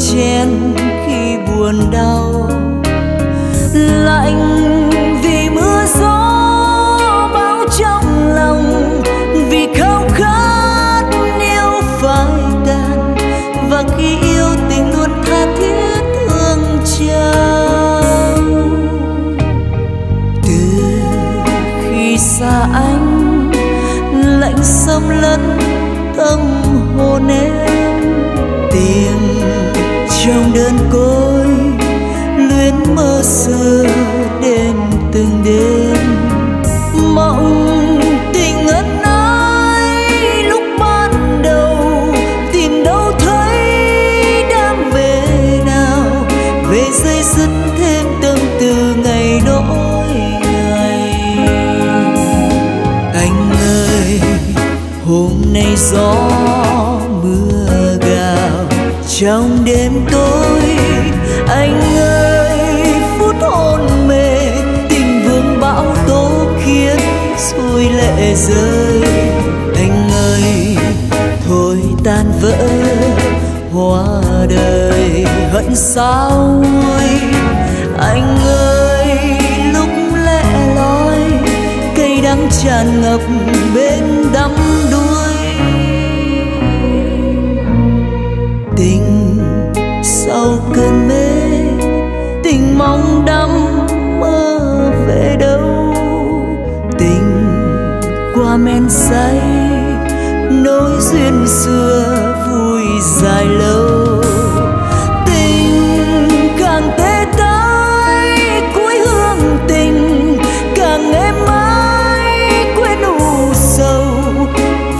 chen khi buồn đau, lạnh vì mưa gió bão trong lòng, vì khao khát yêu phai tàn, và khi yêu tình luôn tha thiết thương trao. Từ khi xa anh, lạnh xâm lấn tâm hồn em, tìm trong đơn côi luyến mơ xưa đêm từng đêm, mộng tình ngất ngây lúc ban đầu, tìm đâu thấy đam mê nào về dây dứt thêm tâm tư ngày đổi ngày. Anh ơi, hôm nay gió mưa gào trong đêm tối, anh ơi phút hôn mê tình vương bão tố khiến xuôi lệ rơi. Anh ơi thôi tan vỡ hoa đời hận sao ôi, anh ơi lúc lẻ loi cây đắng tràn ngập bên đắm đuối. Tình sau cơn mê, tình mong đắm mơ về đâu, tình qua men say nối duyên xưa vui dài lâu. Tình càng tê tái cuối hương tình, càng êm ái quên u sầu,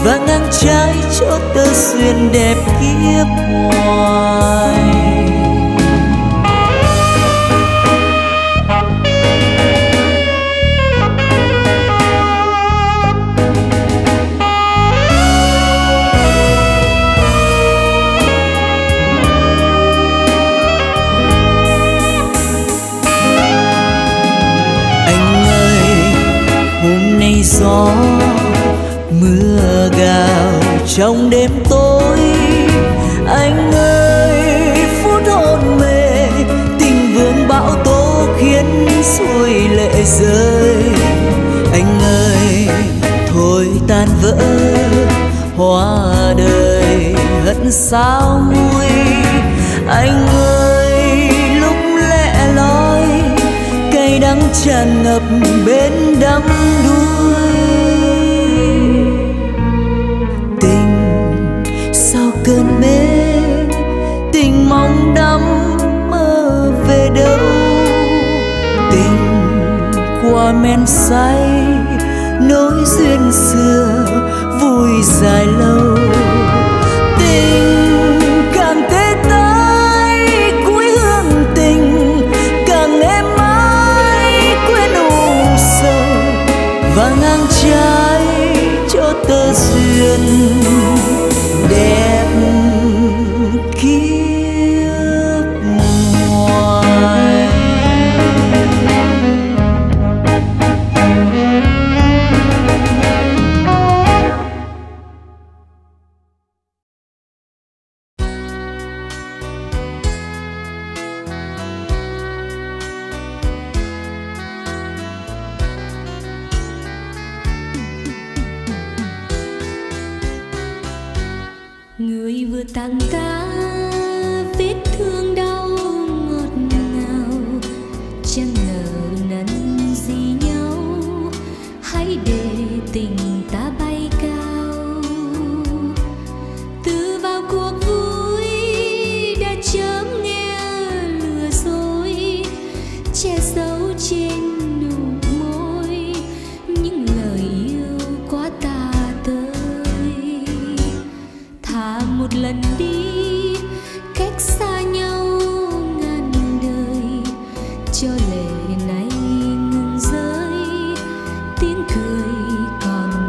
và ngang trái cho tơ duyên đẹp kiếp hoài. Gió mưa gào trong đêm tối, anh ơi phút hôn mê tình vương bão tố khiến xuôi lệ rơi. Anh ơi thôi tan vỡ hoa đời hận sao nguôi, anh ơi lúc lẻ loi cây đắng tràn ngập bên đắm đuối. Cơn mê tình mong đắm mơ về đâu, tình qua men say nối duyên xưa vui dài lâu. Tình càng tê tái cuối hương tình, càng êm ái quên u sầu, và ngang trái cho tơ duyên đẹp kiếp ngoài. Người vừa tặng ta vết thương đau ngọt ngào, chẳng ngờ nắn gì nhau, hãy để tình ta bay cao. Từ vào cuộc vui đã chớm nghe lừa dối, che giấu trên nụ môi những lời yêu quá ta tới. Thả một lần đi, cách xa nhau ngàn đời, cho lệ này ngừng rơi, tiếng cười còn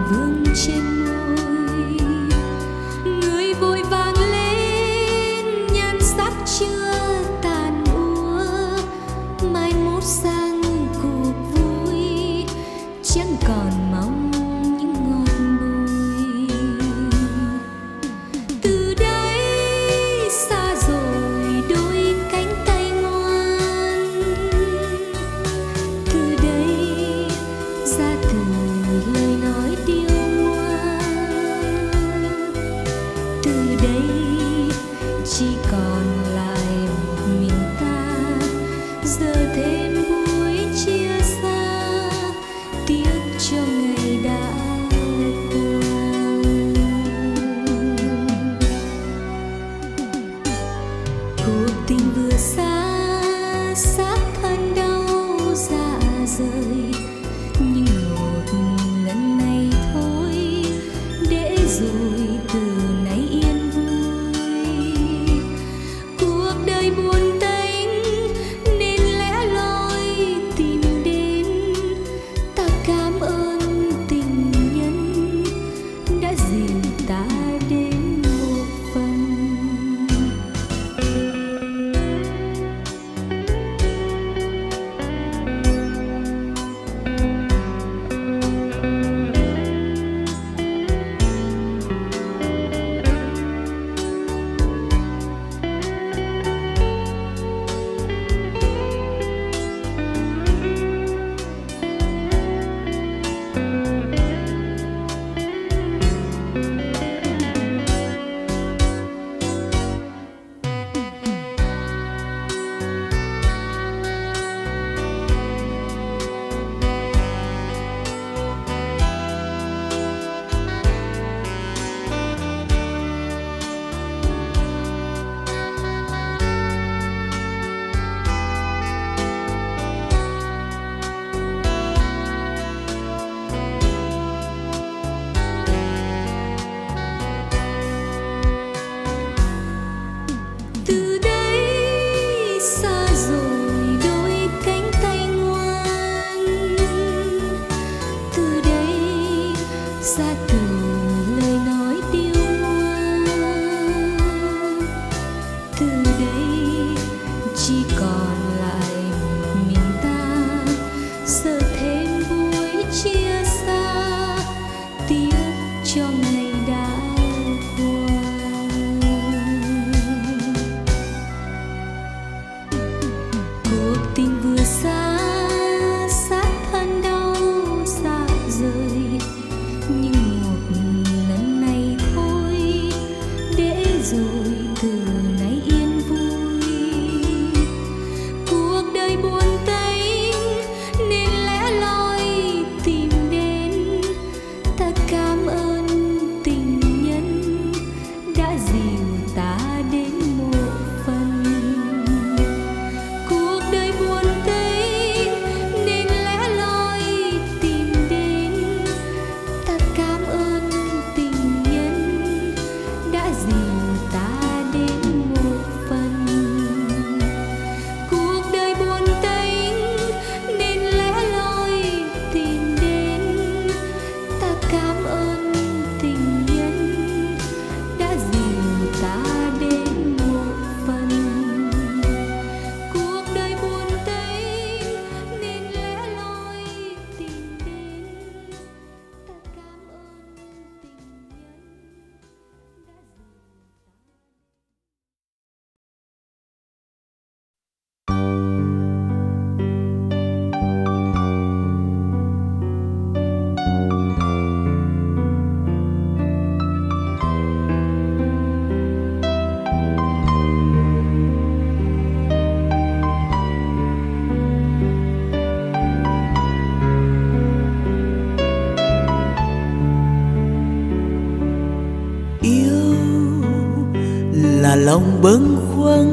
Lòng bâng khuâng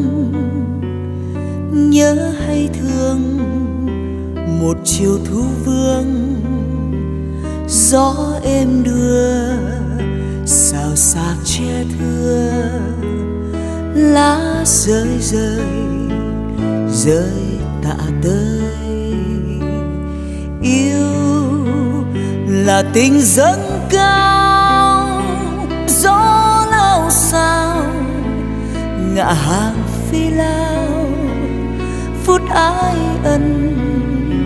nhớ hay thương một chiều thu vương, gió êm đưa xào xạc che thưa, lá rơi rơi tạ tơi. Yêu là tình dâng cao, gió lao xao ngã hàng phi lao, phút ái ân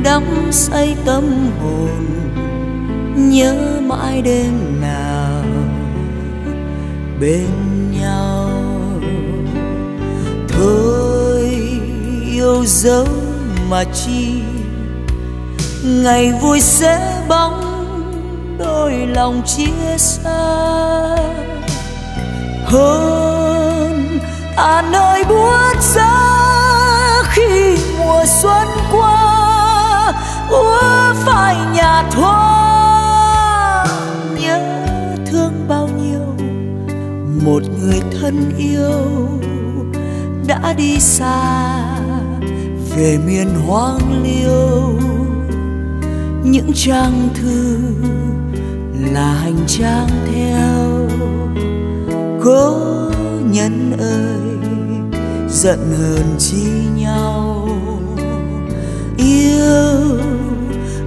đắm say tâm hồn, nhớ mãi đêm nào bên nhau. Thôi yêu dấu mà chi, ngày vui sẽ bóng đôi lòng chia xa hơn. à nơi buốt giá khi mùa xuân qua úa phai nhạt hoa. Nhớ thương bao nhiêu một người thân yêu đã đi xa về miền hoang liêu. Những trang thư là hành trang theo. Cố nhân ơi giận hờn chi nhau, yêu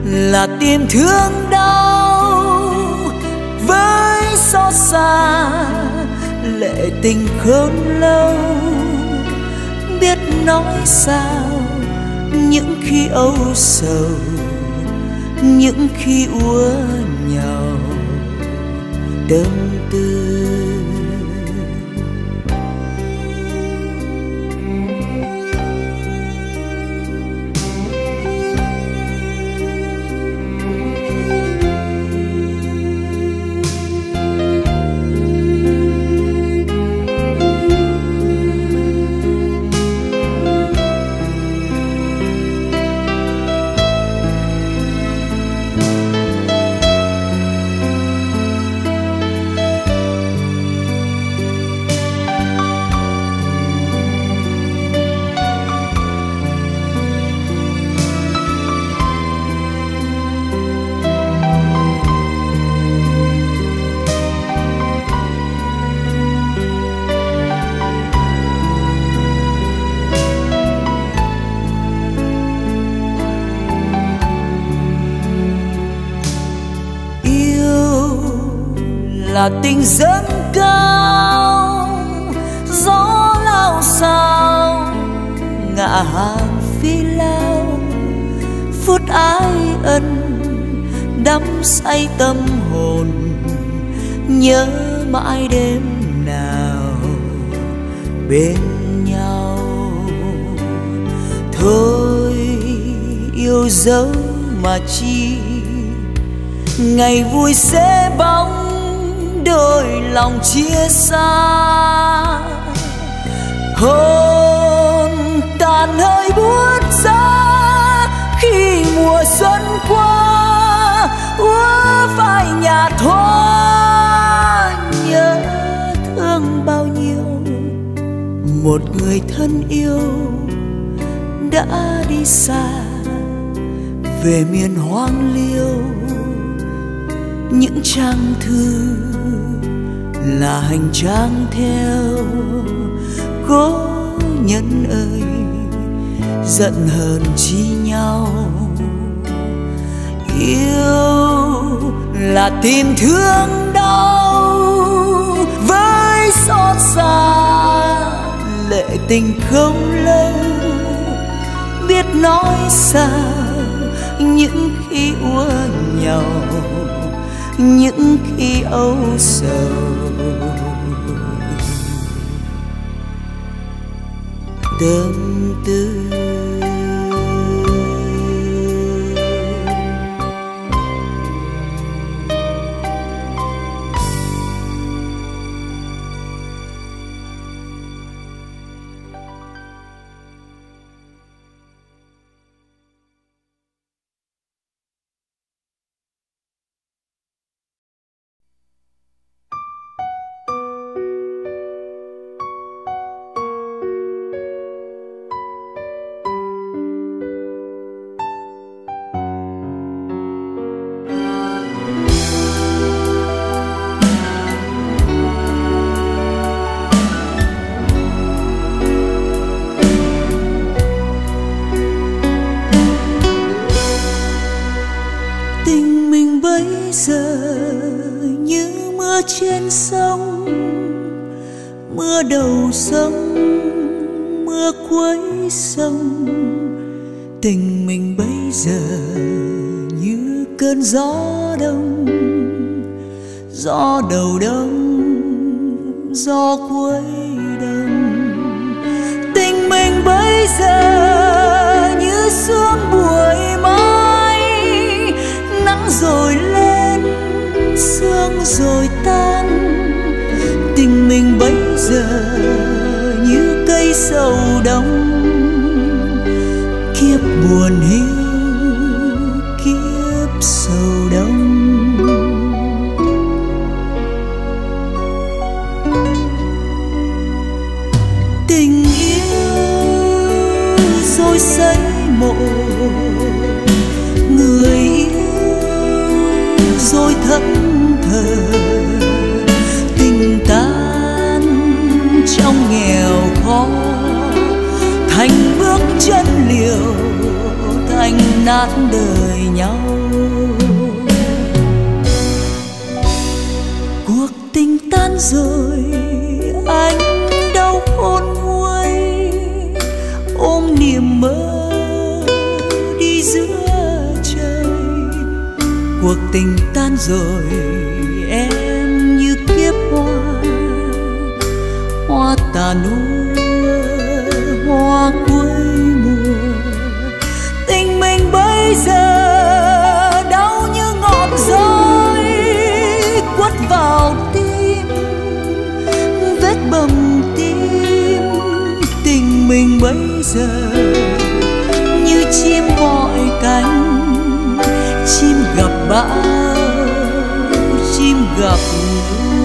là tim thương đau với xót xa lệ tình không lâu. Biết nói sao những khi âu sầu, những khi úa nhau tâm tư. Là tình dâng cao gió lao sao ngã hàng phi lao. Phút ái ân đắm say tâm hồn, nhớ mãi đêm nào bên nhau. Thôi yêu dấu mà chi, ngày vui sẽ bóng đôi lòng chia xa. Hồn tàn hơi buốt giá khi mùa xuân qua úa phai nhạt hoa. Nhớ thương bao nhiêu một người thân yêu đã đi xa về miền hoang liêu. Những trang thư là hành trang theo. Cố nhân ơi giận hờn chi nhau, yêu là tim thương đau với xót xa lệ tình không lâu. Biết nói sao những khi úa nhau, những khi âu sầu tâm tư. Tình mình bây giờ như cơn gió đông, gió đầu đông, gió cuối đông. Tình mình bây giờ như sương buổi mai, nắng rồi lên, sương rồi tan. Tình mình bây giờ như sâu đông, kiếp buồn hiu kiếp sâu đông. Tình yêu rồi xây mộ, người yêu rồi thẫn thờ, tình tan trong nghèo khó thành bước chân liều, thành nát đời nhau. Cuộc tình tan rồi anh đau khôn nguôi, ôm niềm mơ đi giữa trời. Cuộc tình tan rồi em như kiếp hoa, hoa tàn úa, hoa cuối mùa. Tình mình bây giờ đau như ngọn roi quất vào tim, vết bầm tim. Tình mình bây giờ như chim gọi cánh, chim gặp bão, chim gặp mưa.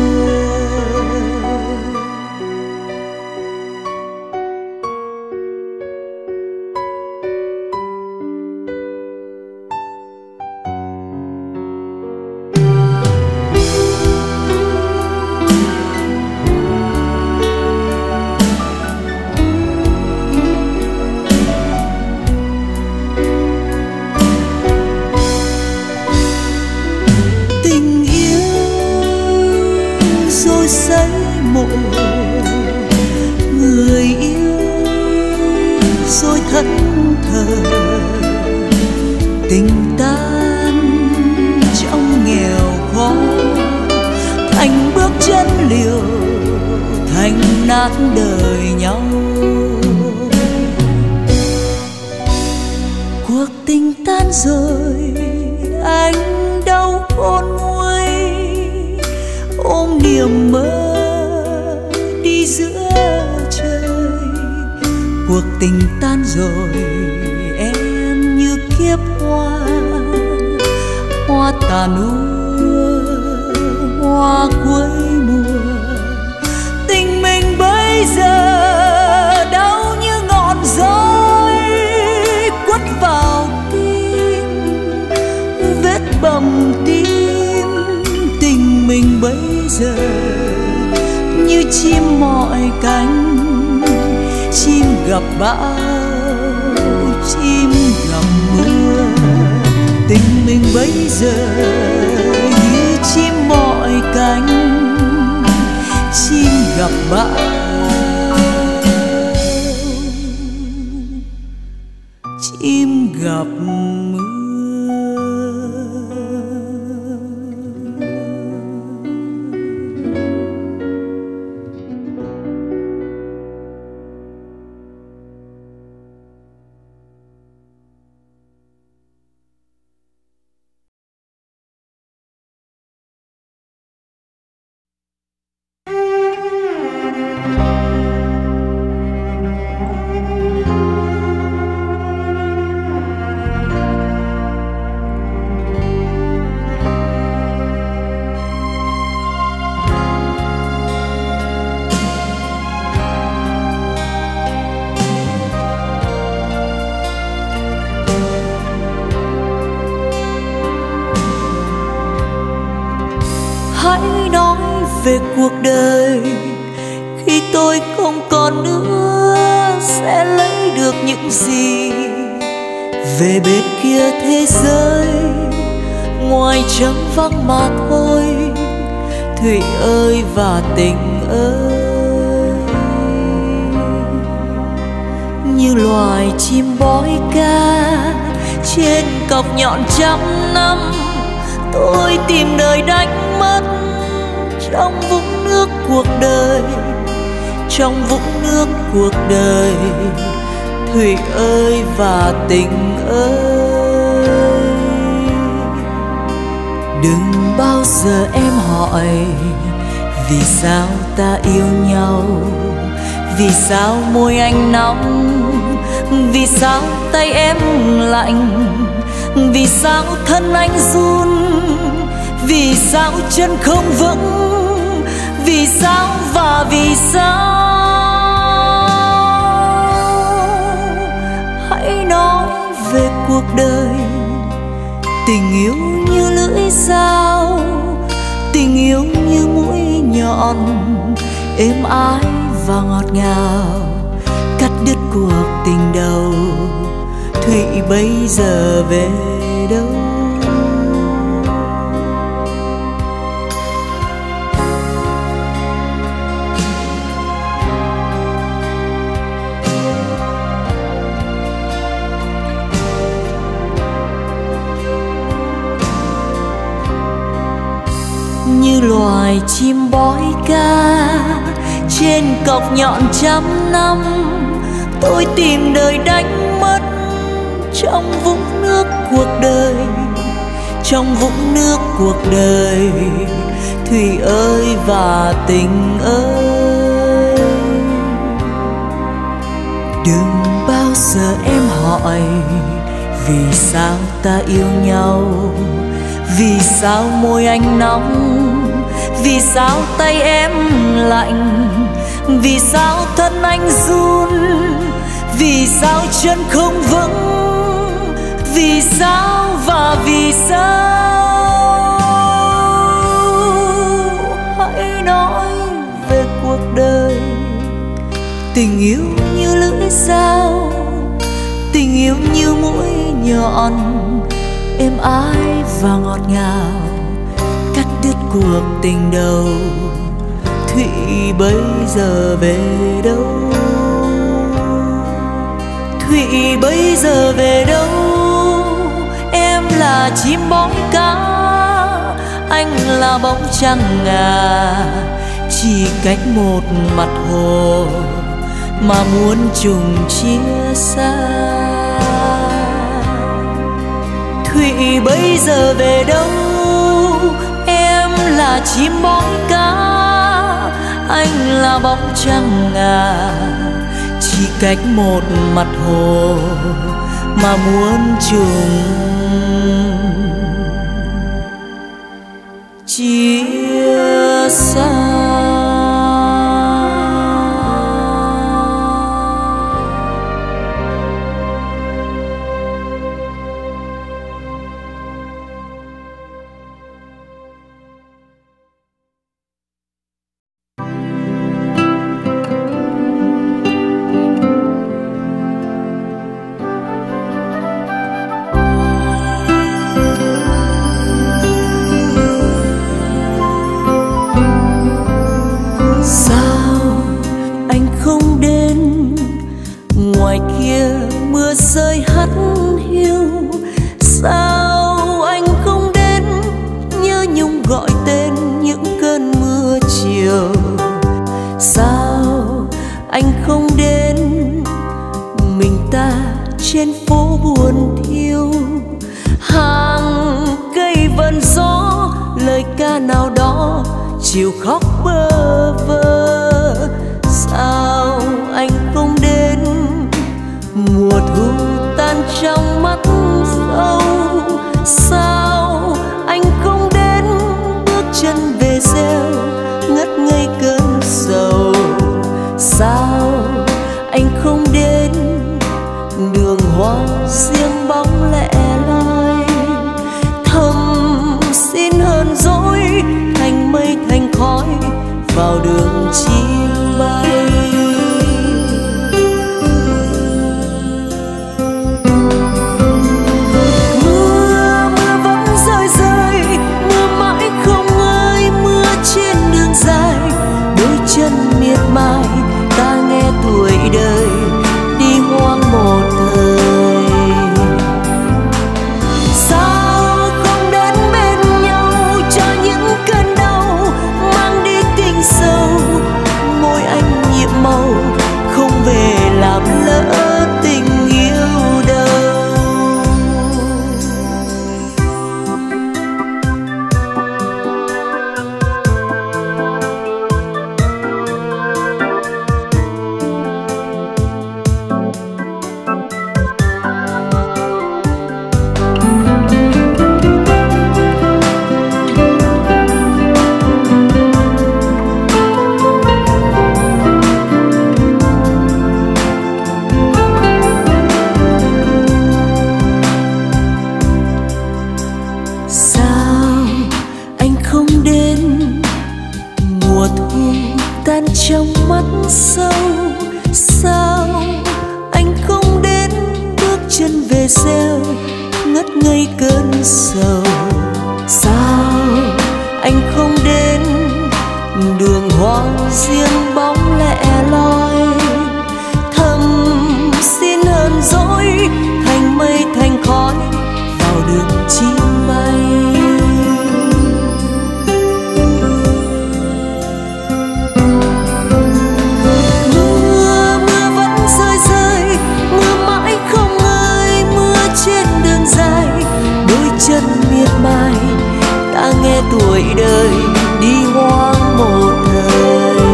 Vì sao môi anh nóng, vì sao tay em lạnh, vì sao thân anh run, vì sao chân không vững, vì sao và vì sao? Hãy nói về cuộc đời, tình yêu như lưỡi dao, tình yêu như mũi nhọn, êm ái và ngọt ngào, cắt đứt cuộc tình đầu. Thủy bây giờ về đâu? Như loài chim bói ca trên cọc nhọn trăm năm, tôi tìm đời đánh mất trong vũng nước cuộc đời, trong vũng nước cuộc đời. Thủy ơi và tình ơi, đừng bao giờ em hỏi vì sao ta yêu nhau, vì sao môi anh nóng, vì sao tay em lạnh, vì sao thân anh run, vì sao chân không vững, vì sao và vì sao? Hãy nói về cuộc đời, tình yêu như lưỡi dao, tình yêu như mũi nhọn, êm ái và ngọt ngào, cắt đứt cuộc tình đầu. Thủy bây giờ về đâu? Thủy bây giờ về đâu? Em là chim bóng cá, anh là bóng trăng ngà, chỉ cách một mặt hồ mà muốn chung chia xa. Thủy bây giờ về đâu? Em là chim bóng cá, anh là bóng trăng ngà, chỉ cách một mặt hồ mà muốn chung chia xa. về rêu ngất ngây cơn sầu. Sao anh không đến, đường hoa riêng bóng lẻ loi, thầm xin hờn dỗi thành mây thành khói vào đường chim bay. Chân miệt mài ta nghe tuổi đời đi hoang một thời.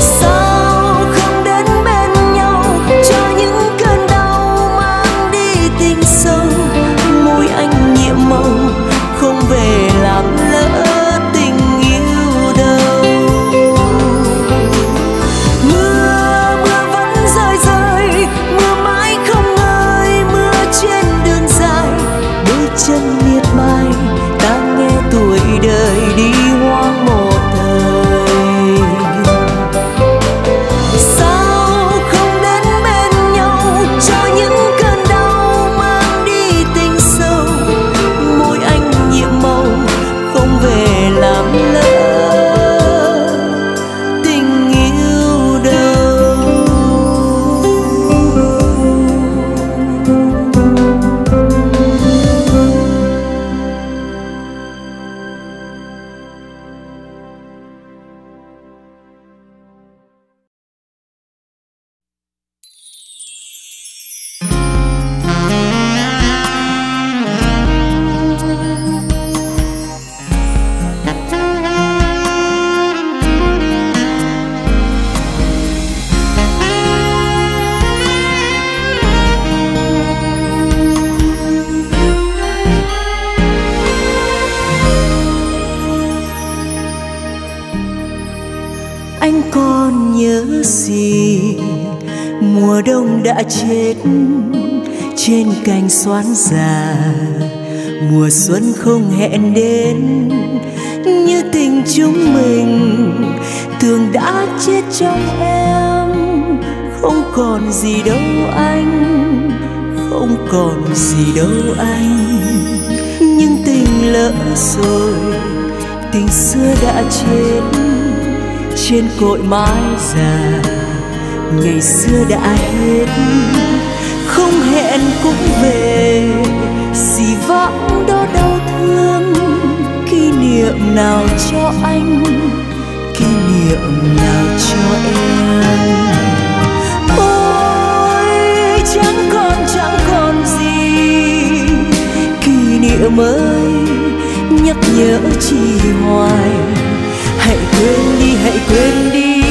Sao không đến bên nhau cho những cơn đau mang đi tình sâu? Môi anh nhiệm màu không về làm lỡ tình yêu đâu. Mưa, mưa vẫn rơi rơi, mưa mãi không ngơi, mưa trên đường dài. Chân miệt mài ta nghe tuổi đời đi hoang một thời. Sao không đến bên nhau cho những cơn đau mang đi tình sâu? Môi anh nhiệm màu không về làm lỡ tình yêu đâu. Chết trên cành xoan già, mùa xuân không hẹn đến như tình chúng mình. Tường đã chết trong em, không còn gì đâu anh, không còn gì đâu anh. Nhưng tình lỡ rồi, tình xưa đã chết trên cội mái già. Ngày xưa đã hết, không hẹn cũng về, dĩ vãng đó đau thương. Kỷ niệm nào cho anh, kỷ niệm nào cho em. Ôi chẳng còn gì. Kỷ niệm ơi, nhắc nhớ chỉ hoài. Hãy quên đi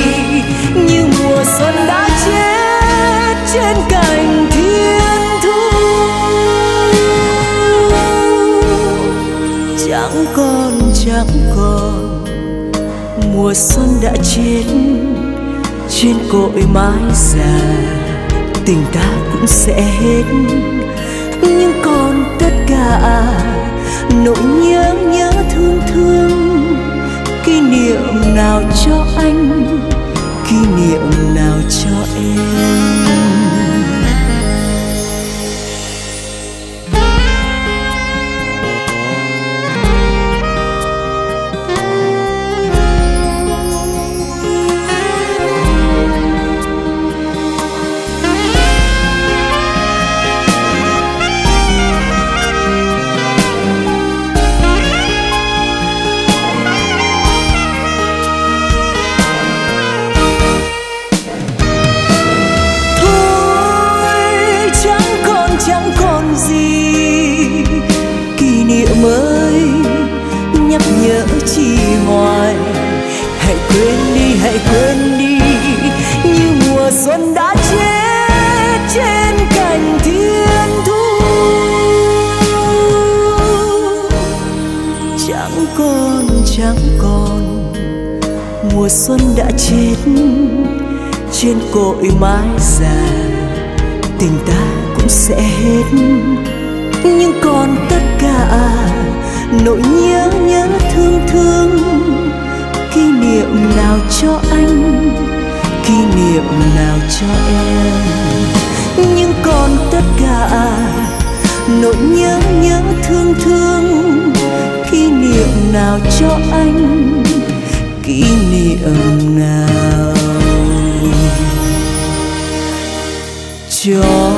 như mùa xuân đã chết trên cành thiên thu. Chẳng còn mùa xuân đã chết trên cội mái già. Tình ta cũng sẽ hết, nhưng còn tất cả nỗi nhớ thương. Kỷ niệm nào cho anh, kỷ niệm nào cho em. Mùa xuân đã chết trên cội mái già. Tình ta cũng sẽ hết, nhưng còn tất cả nỗi nhớ thương. Kỷ niệm nào cho anh, kỷ niệm nào cho em. nhưng còn tất cả nỗi nhớ thương kỷ niệm nào cho anh, kỷ niệm nào cho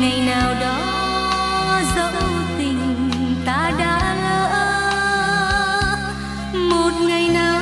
ngày nào đó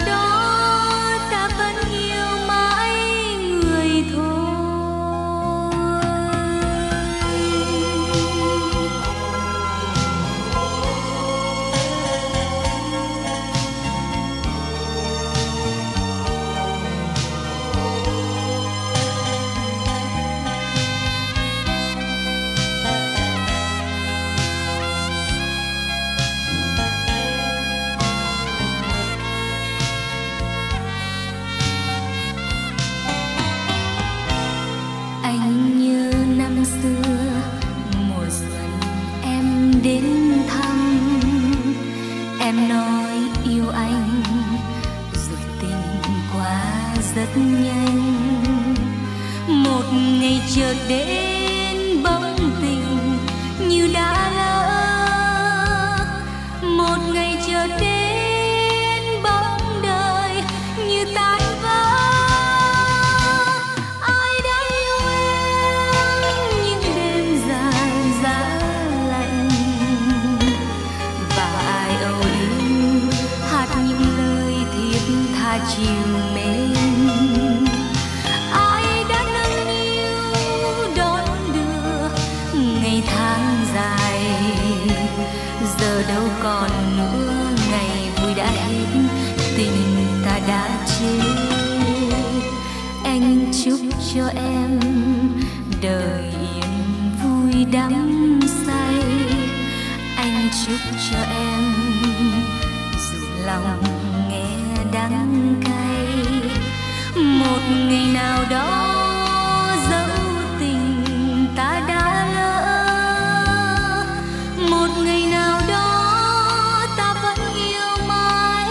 ta vẫn yêu mãi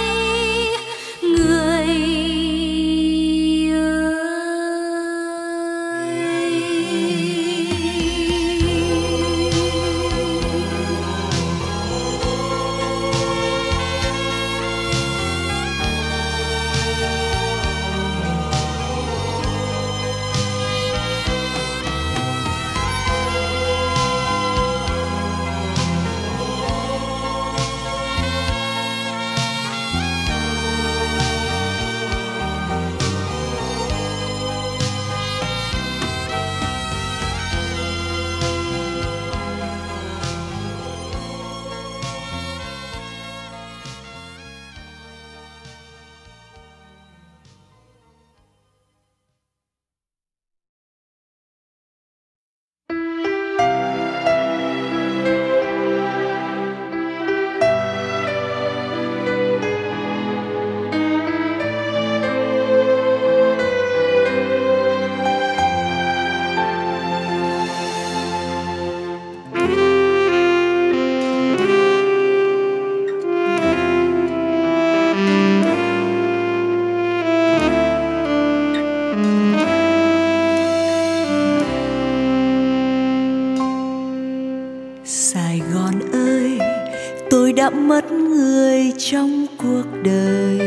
trong cuộc đời.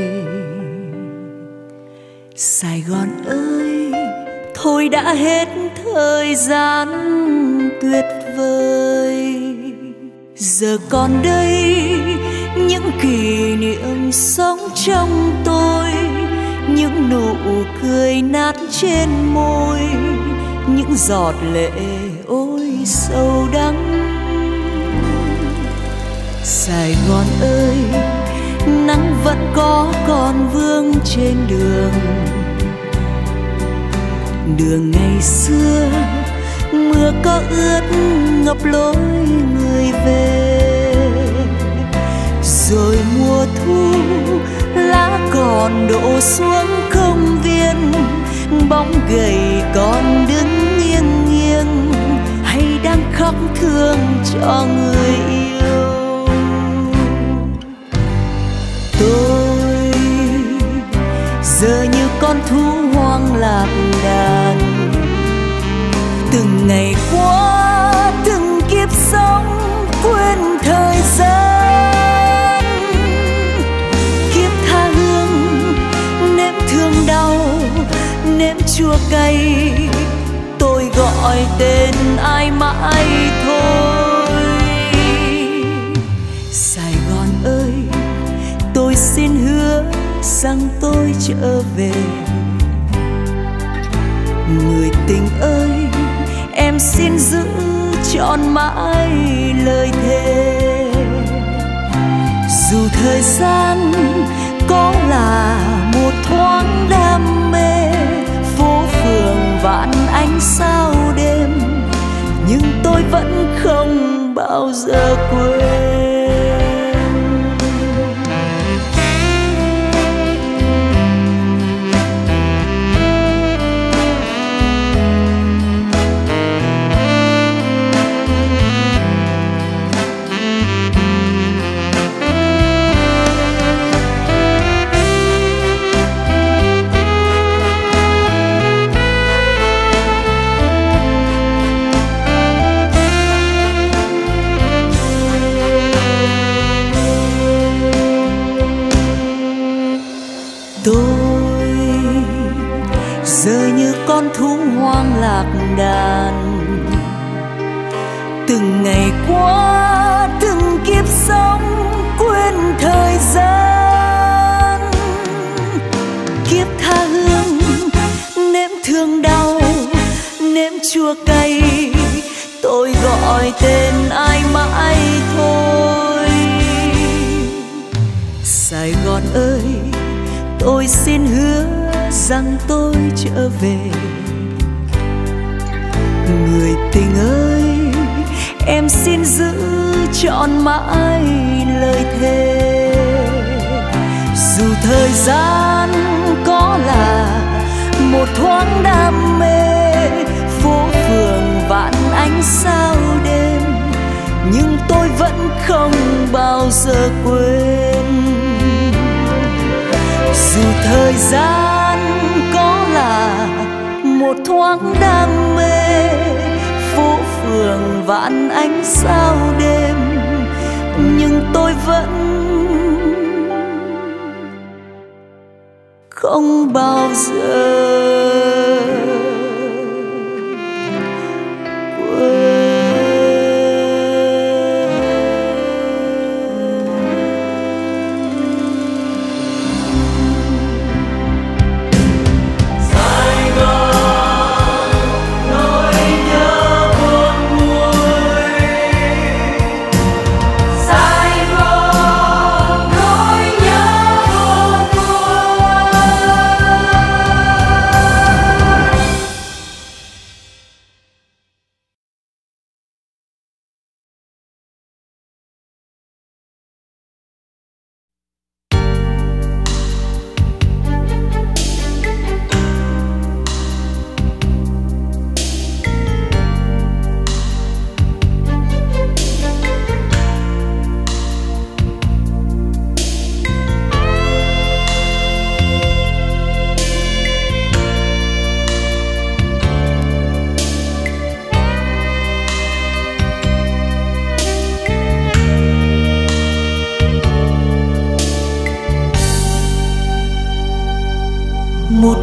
Sài Gòn ơi, thôi đã hết thời gian tuyệt vời. Giờ còn đây những kỷ niệm sống trong tôi, những nụ cười nát trên môi, những giọt lệ ôi sâu đắng. Sài Gòn ơi, nắng vẫn có còn vương trên đường. Đường ngày xưa mưa có ướt ngập lối người về. Rồi mùa thu lá còn đổ xuống công viên, bóng gầy còn đứng nghiêng nghiêng hay đang khóc thương cho người yêu. Tôi giờ như con thú hoang lạc đàn, từng ngày qua từng kiếp sống quên thời gian. Kiếp tha hương nếm thương đau, nếm chua cay, tôi gọi tên ai mãi thôi. Sài Gòn ơi, tôi xin hứa rằng tôi trở về. Người tình ơi, em xin giữ trọn mãi lời thề. Dù thời gian có là một thoáng đam mê, phố phường vạn ánh sao đêm, nhưng tôi vẫn không bao giờ quên. Giờ như con thú hoang lạc đàn, từng ngày qua từng kiếp sống quên thời gian. Kiếp tha hương nếm thương đau, nếm chua cay, tôi gọi tên ai mãi thôi. Sài Gòn ơi, tôi xin hứa rằng tôi trở về. Người tình ơi, em xin giữ trọn mãi lời thề. Dù thời gian có là một thoáng đam mê, phố phường vạn ánh sao đêm, nhưng tôi vẫn không bao giờ quên. Dù thời gian một thoáng đam mê, phố phường vạn ánh sao đêm, nhưng tôi vẫn không bao giờ quên.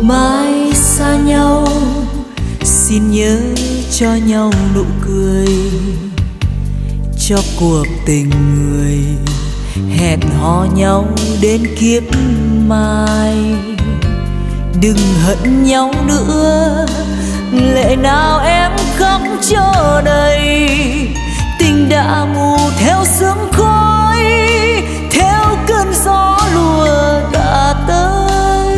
mai xa nhau, xin nhớ cho nhau nụ cười, cho cuộc tình người hẹn hò nhau đến kiếp mai. Đừng hận nhau nữa, lệ nào em khóc cho đầy, tình đã mù theo sương khói, theo cơn gió lùa đã tới.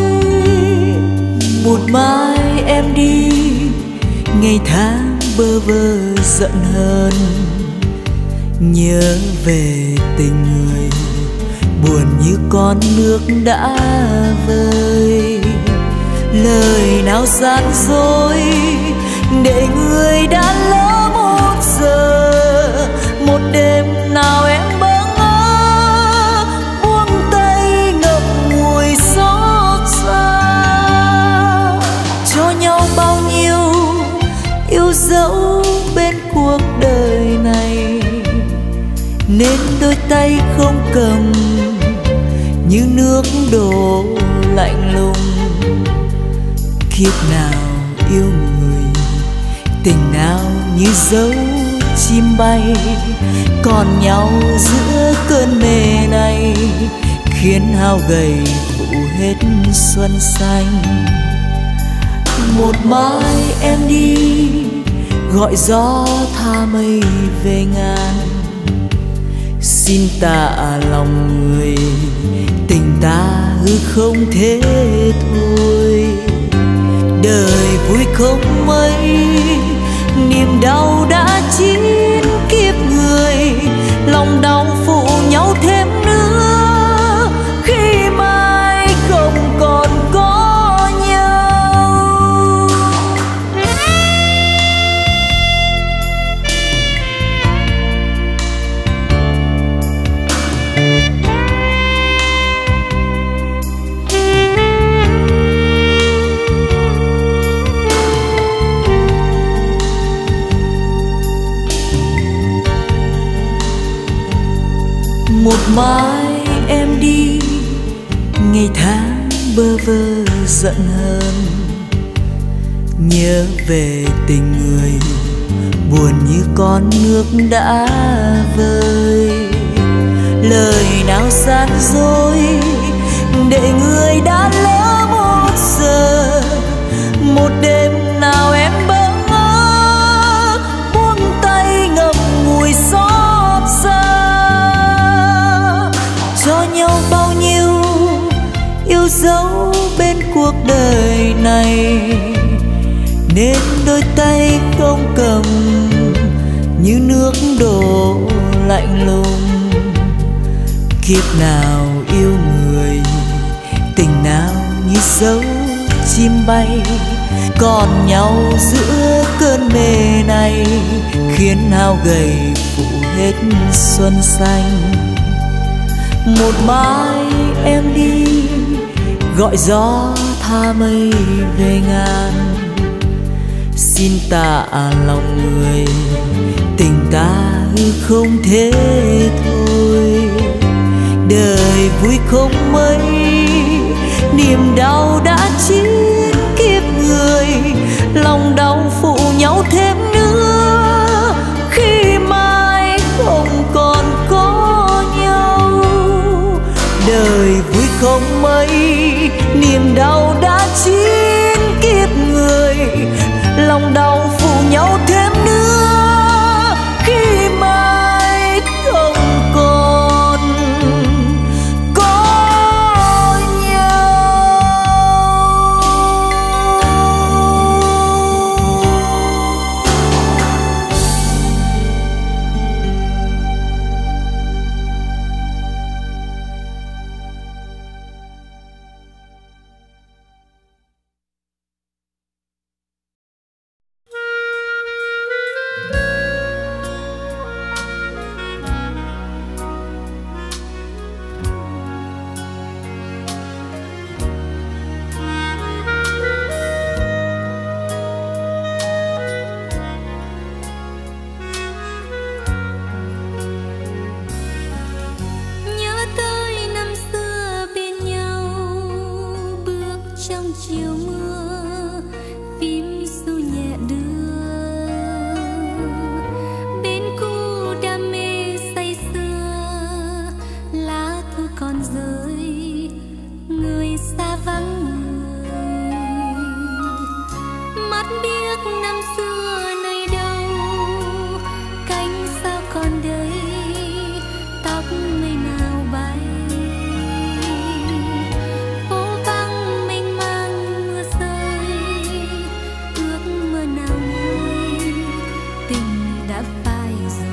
Một mai em đi, ngày tháng bơ vơ giận hờn, nhớ về tình người buồn như con nước đã vơi. Lời nào gian dối để người đã lỡ một giờ, một đêm nào em bỡ ngỡ buông tay ngập ngùi xót xa. Cho nhau bao nhiêu yêu dấu bên cuộc đời này, nên đôi tay không cầm như nước đổ lạnh lùng. Kiếp nào yêu người, tình nào như dấu chim bay, còn nhau giữa cơn mê này khiến hao gầy phụ hết xuân xanh. Một mai em đi, gọi gió tha mây về ngàn, xin tạ lòng người, tình ta hư không thế thôi. Đời vui không mấy, niềm đau đã chín kiếp người, lòng đau phụ nhau thêm nữa khi mai không còn có nhau. Một mai em đi, ngày tháng bơ vơ giận hờn, nhớ về tình người buồn như con nước đã vơi. Lời nào gian dối để người đã lỡ một giờ, một đêm nào em bỡ ngỡ buông tay ngậm ngùi xót xa. Cho nhau bao nhiêu yêu dấu bên cuộc đời này, nên đôi tay không cầm như nước đổ lạnh lùng. Kiếp nào yêu người, tình nào như dấu chim bay, còn nhau giữa cơn mê này khiến hao gầy phụ hết xuân xanh. Một mai em đi, gọi gió tha mây về ngàn, xin tạ lòng người, tình ta không thế thôi. Đời vui không mấy, niềm đau đã chín kiếp người, lòng đau phụ nhau thêm nữa khi mai không còn có nhau. Đời vui không mấy, niềm đau đã chín kiếp người, lòng đau phụ nhau thêm nữa khi mai không còn có nhau. nơi xa vắng người, mắt biết năm xưa nơi đâu, cánh sao còn đây, tóc người nào bay. Phố vắng mênh mang mưa rơi, ước mơ nào nguôi, tình đã phai rồi.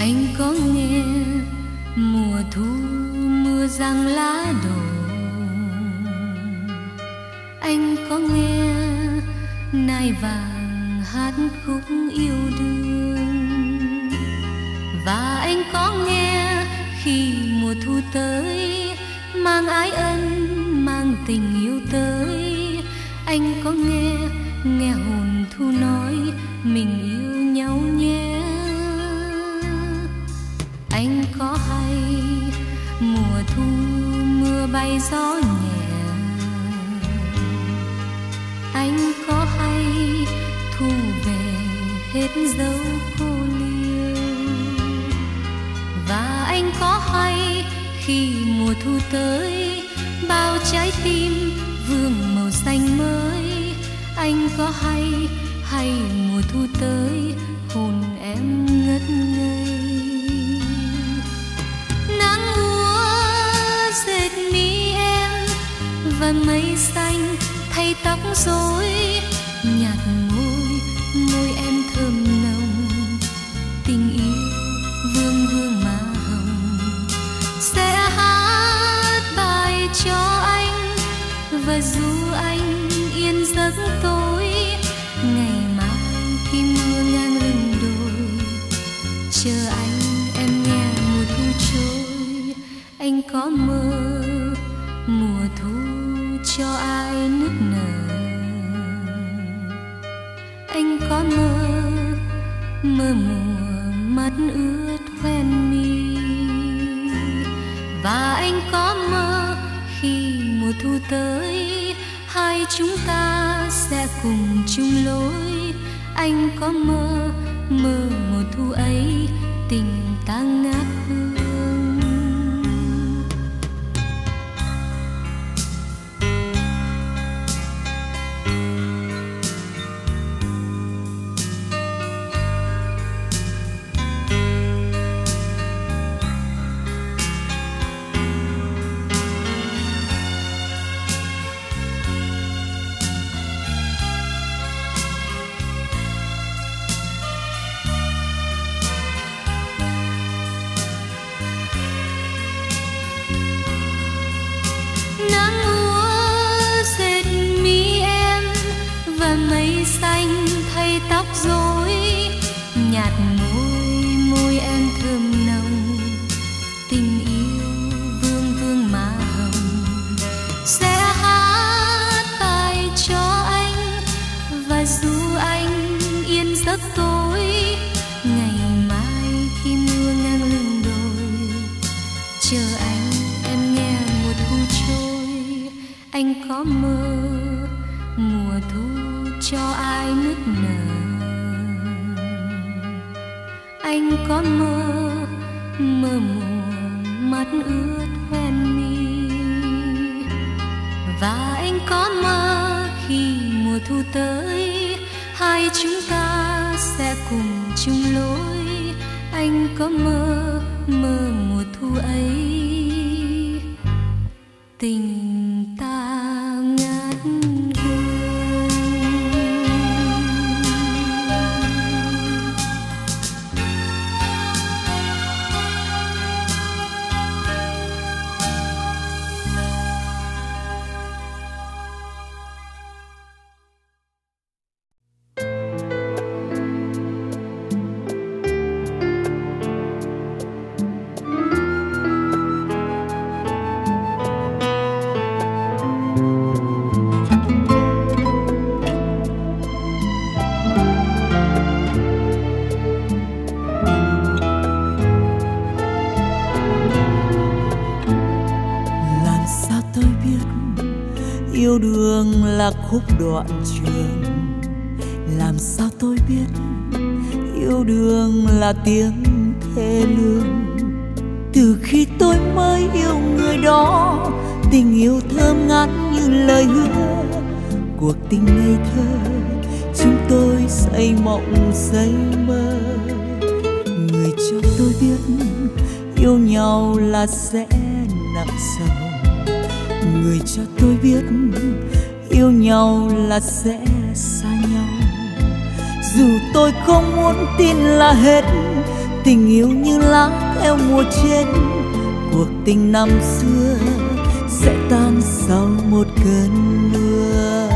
Anh có nghe mùa thu mưa giăng lá đổ, anh có nghe nai vàng hát khúc yêu đương, và anh có nghe khi mùa thu tới mang ái ân, mang tình yêu tới. Anh có nghe, nghe hồn thu nói mình yêu nhau nhé. Anh có hay mùa thu mưa bay gió nhẹ, anh có hay thu về hết dấu cô liêu, và anh có hay khi mùa thu tới bao trái tim vương màu xanh mới. Anh có hay, hay mùa thu tới hồn em ngất ngây. Nắng úa dệt mi em và mây xanh thay tóc rối, nhạt môi, môi em thơm nồng, tình yêu vương vương má hồng. Sẽ hát bài cho anh và ru anh yên giấc tối. Ngày mai khi mưa ngang lưng đồi, chờ anh em nghe mùa thu trôi. Anh có mơ mùa thu cho ai nức nở, anh có mơ mơ mùa mắt ướt hoen mi, và anh có mơ khi mùa thu tới hai chúng ta sẽ cùng chung lối. Anh có mơ mơ mùa thu ấy tình ta ngát hương. Khúc đoạn trường làm sao tôi biết yêu đương là tiếng thê lương. Từ khi tôi mới yêu người đó, tình yêu thơm ngát như lời hứa. Cuộc tình ngây thơ chúng tôi xây mộng xây mơ. Người cho tôi biết yêu nhau là sẽ nặng sầu. Người cho tôi biết yêu nhau là sẽ xa nhau. Dù tôi không muốn tin là hết, Tình yêu như lá theo mùa trên, cuộc tình năm xưa sẽ tan sau một cơn mưa.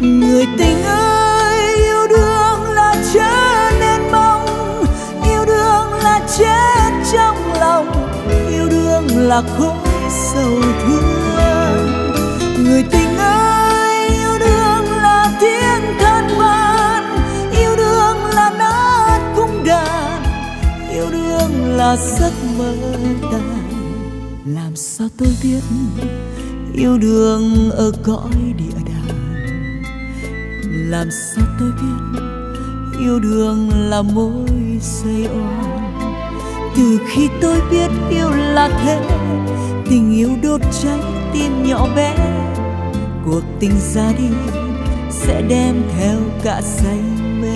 Người tình ơi, yêu đương là chớ nên mong, yêu đương là chết trong lòng, yêu đương là khối sầu thương. Người tình ơi, yêu đương là tiếng than van, yêu đương là nát cung đàn, yêu đương là giấc mơ tàn. Làm sao tôi biết yêu đương ở cõi địa đàng? Làm sao tôi biết yêu đương là mối dây oan? Từ khi tôi biết yêu là thế, tình yêu đốt cháy tim nhỏ bé. Cuộc tình ra đi sẽ đem theo cả say mê.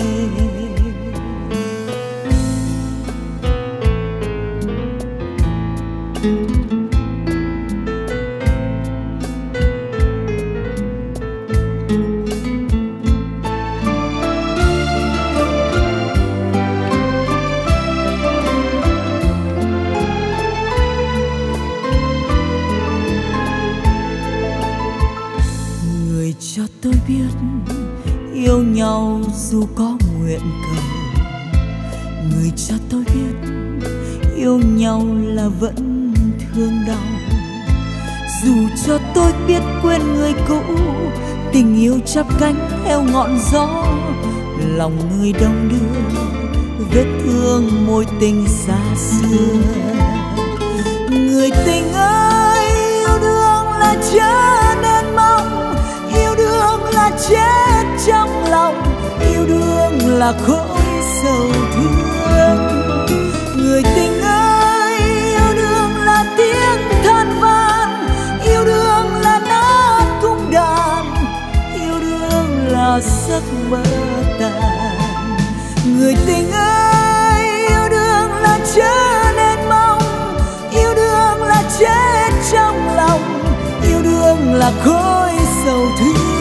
Yêu nhau dù có nguyện cầu, người cho tôi biết yêu nhau là vẫn thương đau. Dù cho tôi biết quên người cũ, tình yêu chắp cánh theo ngọn gió. Lòng người đông đưa vết thương mối tình xa xưa. Người tình ơi, yêu đương là chớ nên mong, yêu đương là chớ trong lòng, yêu đương là khối sầu thương. Người tình ơi, yêu đương là tiếng than van, yêu đương là nát cung đàn, yêu đương là giấc mơ tàn. Người tình ơi, yêu đương là chớ nên mong, yêu đương là chết trong lòng, yêu đương là khối sầu thương.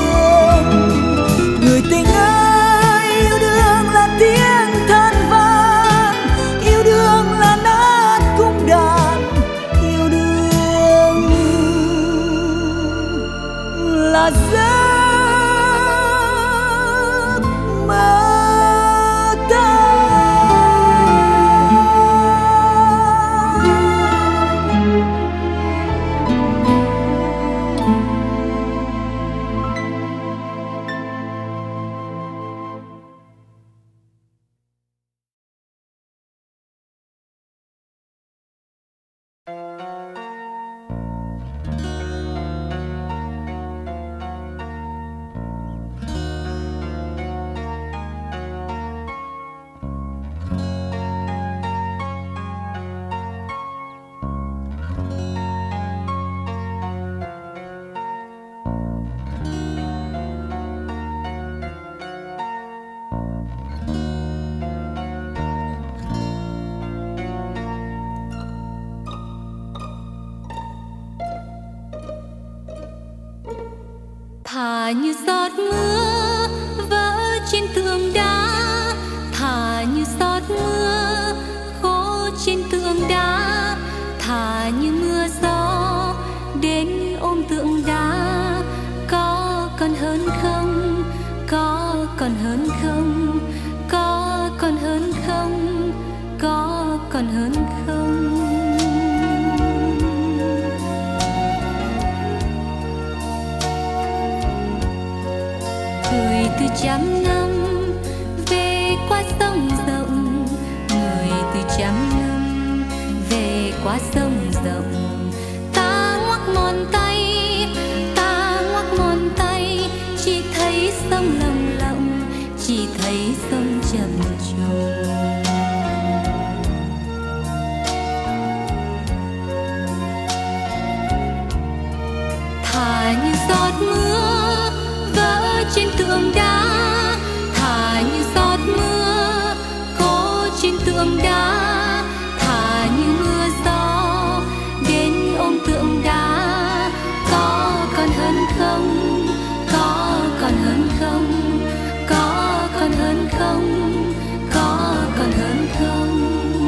Người tình ơi, yêu đương là tiếng than van, yêu đương là nát cung đàn, yêu đương là giấc mơ như giọt mưa vỡ trên tường đá, thả như giọt mưa khô trên tường đá, thả như mưa gió đến ôm tượng đá. Có còn hơn không, có còn hơn không, có còn hơn không, có còn hơn không. Từ trăm năm về qua sông rộng, người từ trăm năm về qua sông rộng. Ta ngoắc ngón tay, ta ngoắc ngón tay, chỉ thấy sông lồng lộng, chỉ thấy sông trầm trồ. Thả như giọt mưa vỡ trên tường đá, thả như giọt mưa khô trên tường đá, thả như mưa gió đến ôm tượng đá. Có còn hơn không, có còn hơn không, có còn hơn không, có còn hơn không.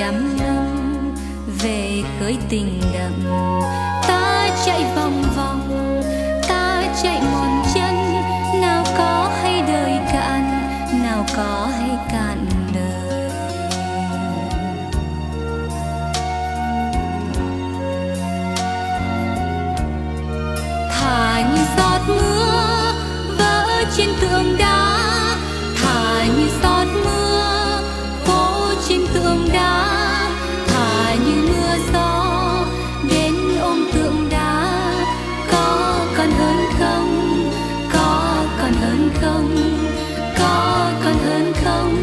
trăm năm về khơi tình đậm. Ta chạy vòng vòng, ta chạy mòn chân, nào có hay đời cạn, nào có hay cạn đời. Thả như giọt mưa vỡ trên tường đá, thả như giọt mưa vỗ trên tường đá, thả như mưa gió đến ôm tượng đá. Có còn hơn không? Có còn hơn không? Có còn hơn không?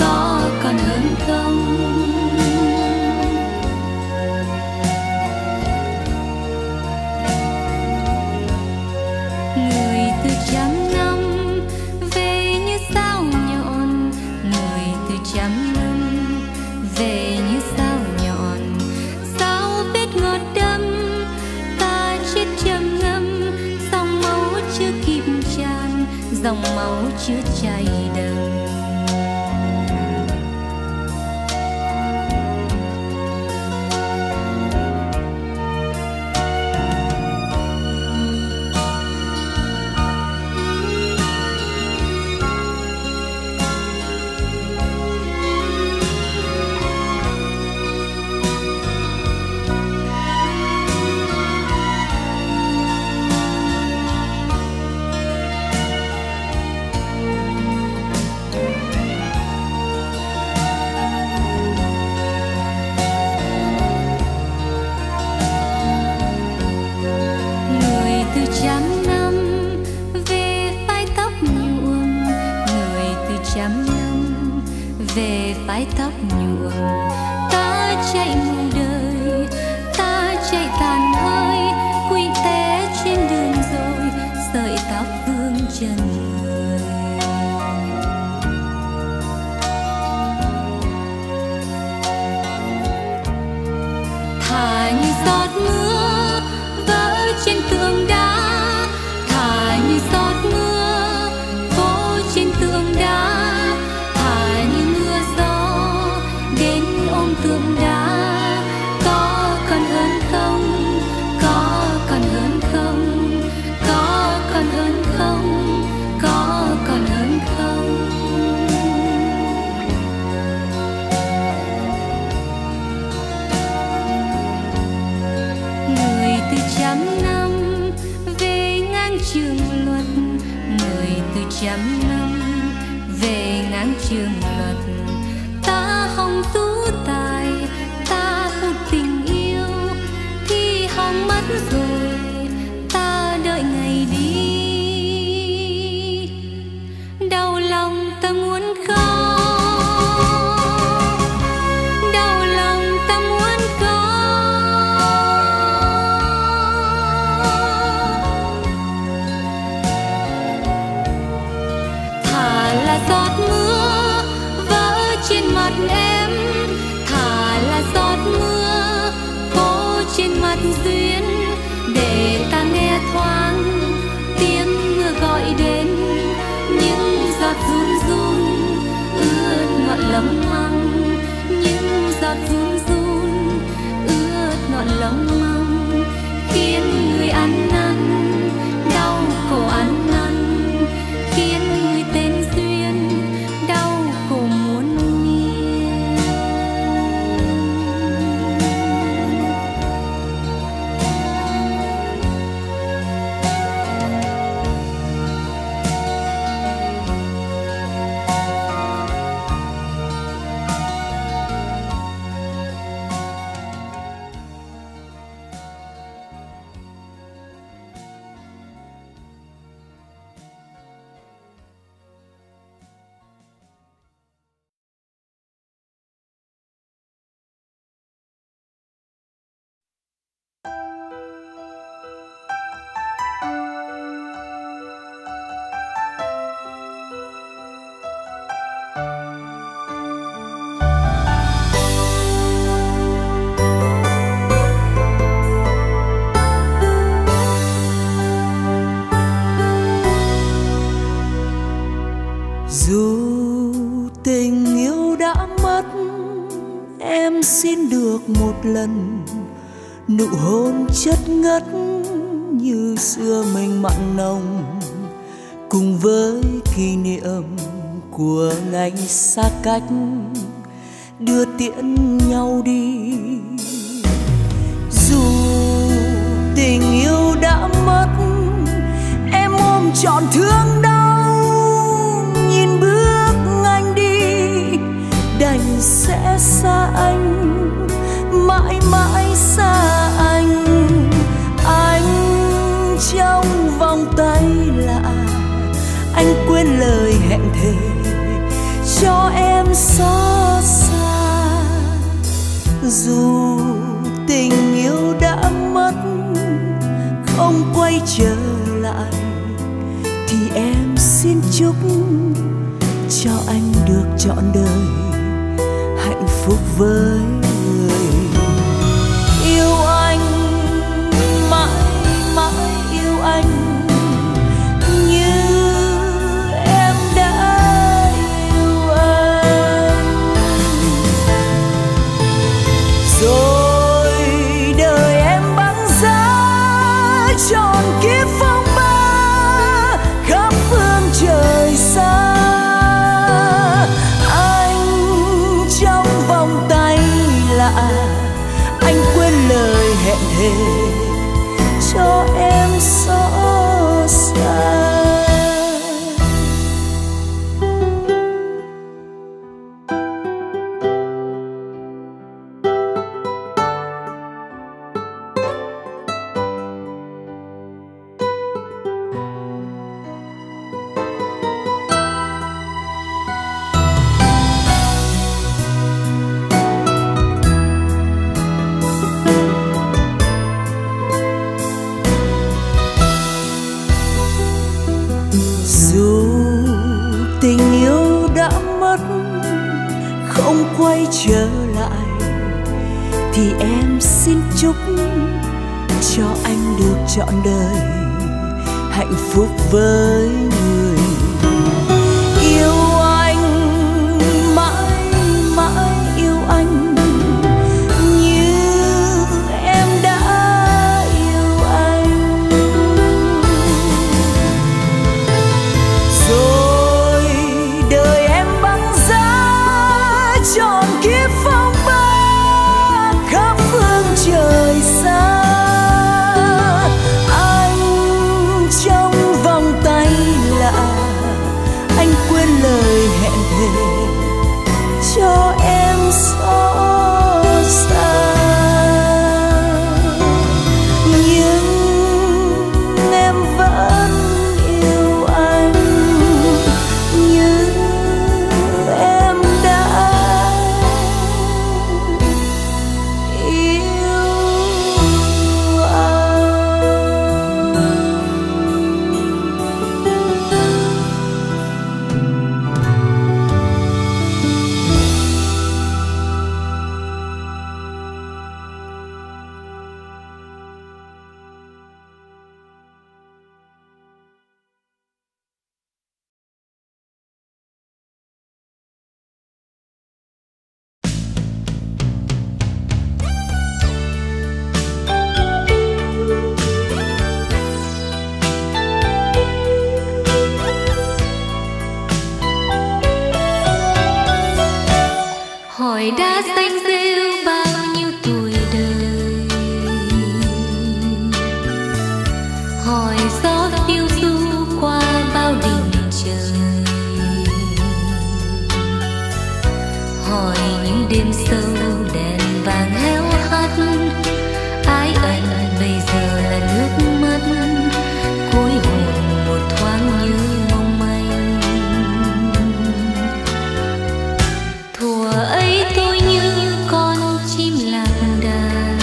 Có còn hơn không? Người từ trăm năm về như sao nhọn, người từ trăm năm về như sao nhọn. Sao vết ngọt đâm ta chết trầm ngâm, dòng máu chưa kịp tràn, dòng máu chưa chảy đầm. Về mái tóc nhuộm, ta chạy mù đời, ta chạy tàn hơi, quỳ té trên đường rồi, sợi tóc vương chân người. Thả như giọt mưa vỡ trên tường đá, thả như giọt mưa vỗ trên tường đá. Trăm năm về ngang trường luật, ta hòng tú tài, ta hụt tình yêu, thì hòng mất rồi, ta đợi ngày đi, đau lòng ta muốn khóc, đau lòng ta muốn khóc. Thả là giọt mưa vỡ trên mặt em, thả là giọt mưa vỗ trên mặt duyên, để ta nghe thoáng tiếng mưa gọi đến, những giọt run run ướt ngọn lóng măng, những giọt run run ướt ngọn lóng măng, khiến người ăn năn đau khổ ăn năn, khiến người tên duyên đau khổ muốn miên. em xin được một lần nụ hôn chất ngất như xưa mình mặn nồng, cùng với kỷ niệm của ngày xa cách đưa tiễn nhau đi. Dù tình yêu đã mất, em ôm trọn thương đau, nhìn bước anh đi đành sẽ xa anh, mãi mãi xa anh. Anh trong vòng tay lạ, anh quên lời hẹn thề cho em xót xa. Dù tình yêu đã mất không quay trở lại, thì em xin chúc cho anh được trọn đời hạnh phúc với người yêu anh, mãi mãi yêu anh. Cho em xót xa. Trở lại thì em xin chúc cho anh được trọn đời hạnh phúc với người yêu anh, mãi mãi yêu anh như em đã yêu anh. Rồi đời em băng giá trọn kiếp phong ba khắp phương trời xa. Anh trong vòng tay lạ, anh quên lời hẹn thề cho em xót xa. Nhưng em vẫn yêu anh như em đã yêu anh. Đã xanh rêu bao nhiêu tuổi đời, hỏi gió phiêu du qua bao đỉnh trời, hỏi những đêm sâu đèn vàng héo hắt, ái ân bây giờ là nước mắt côi hồn một thoáng như mong manh. Thuở ấy tôi như con chim lạc đàn,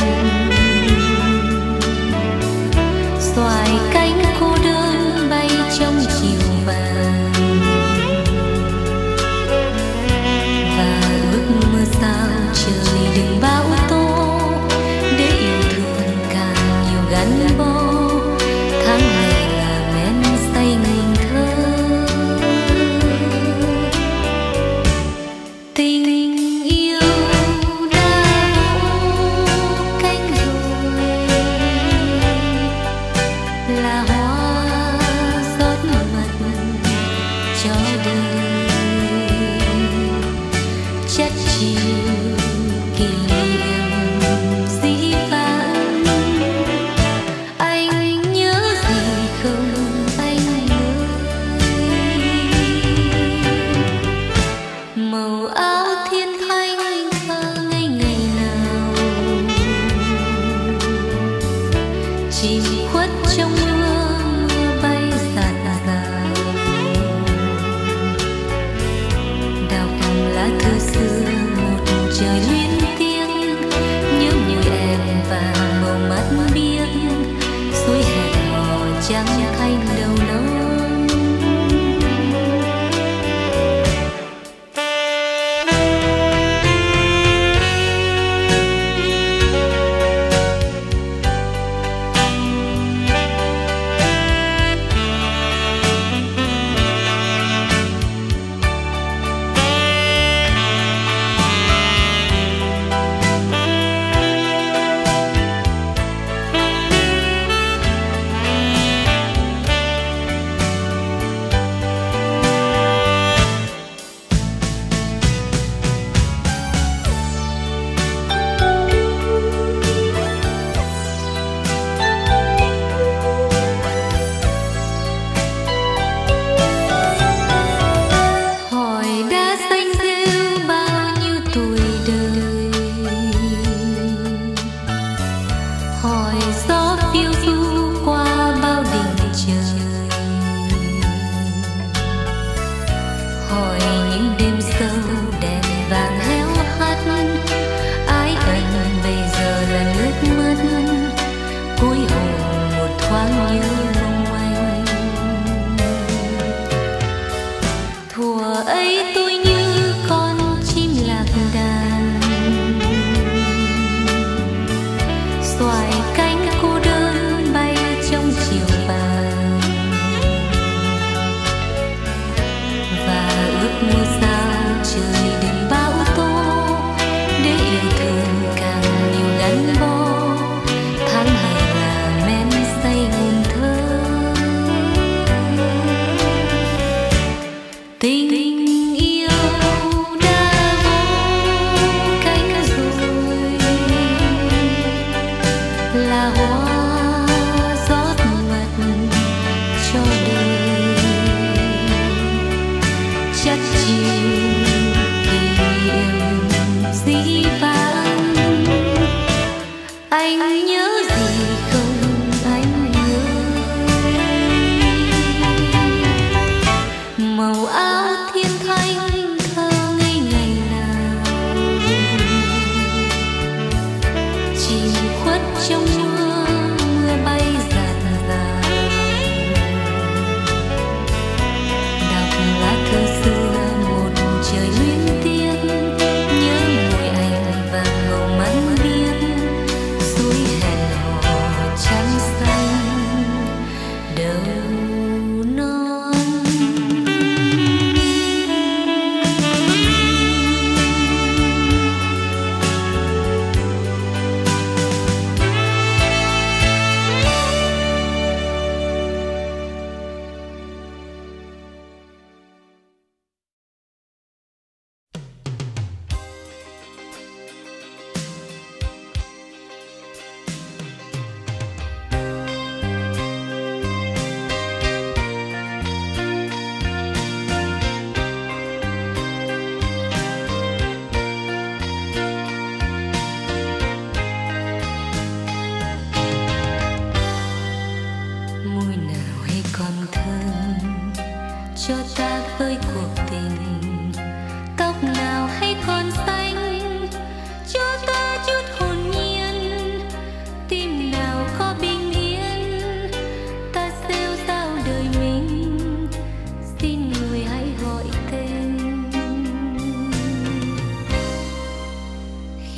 xoài cánh cô đơn bay trong chiều vàng, và ước mơ sao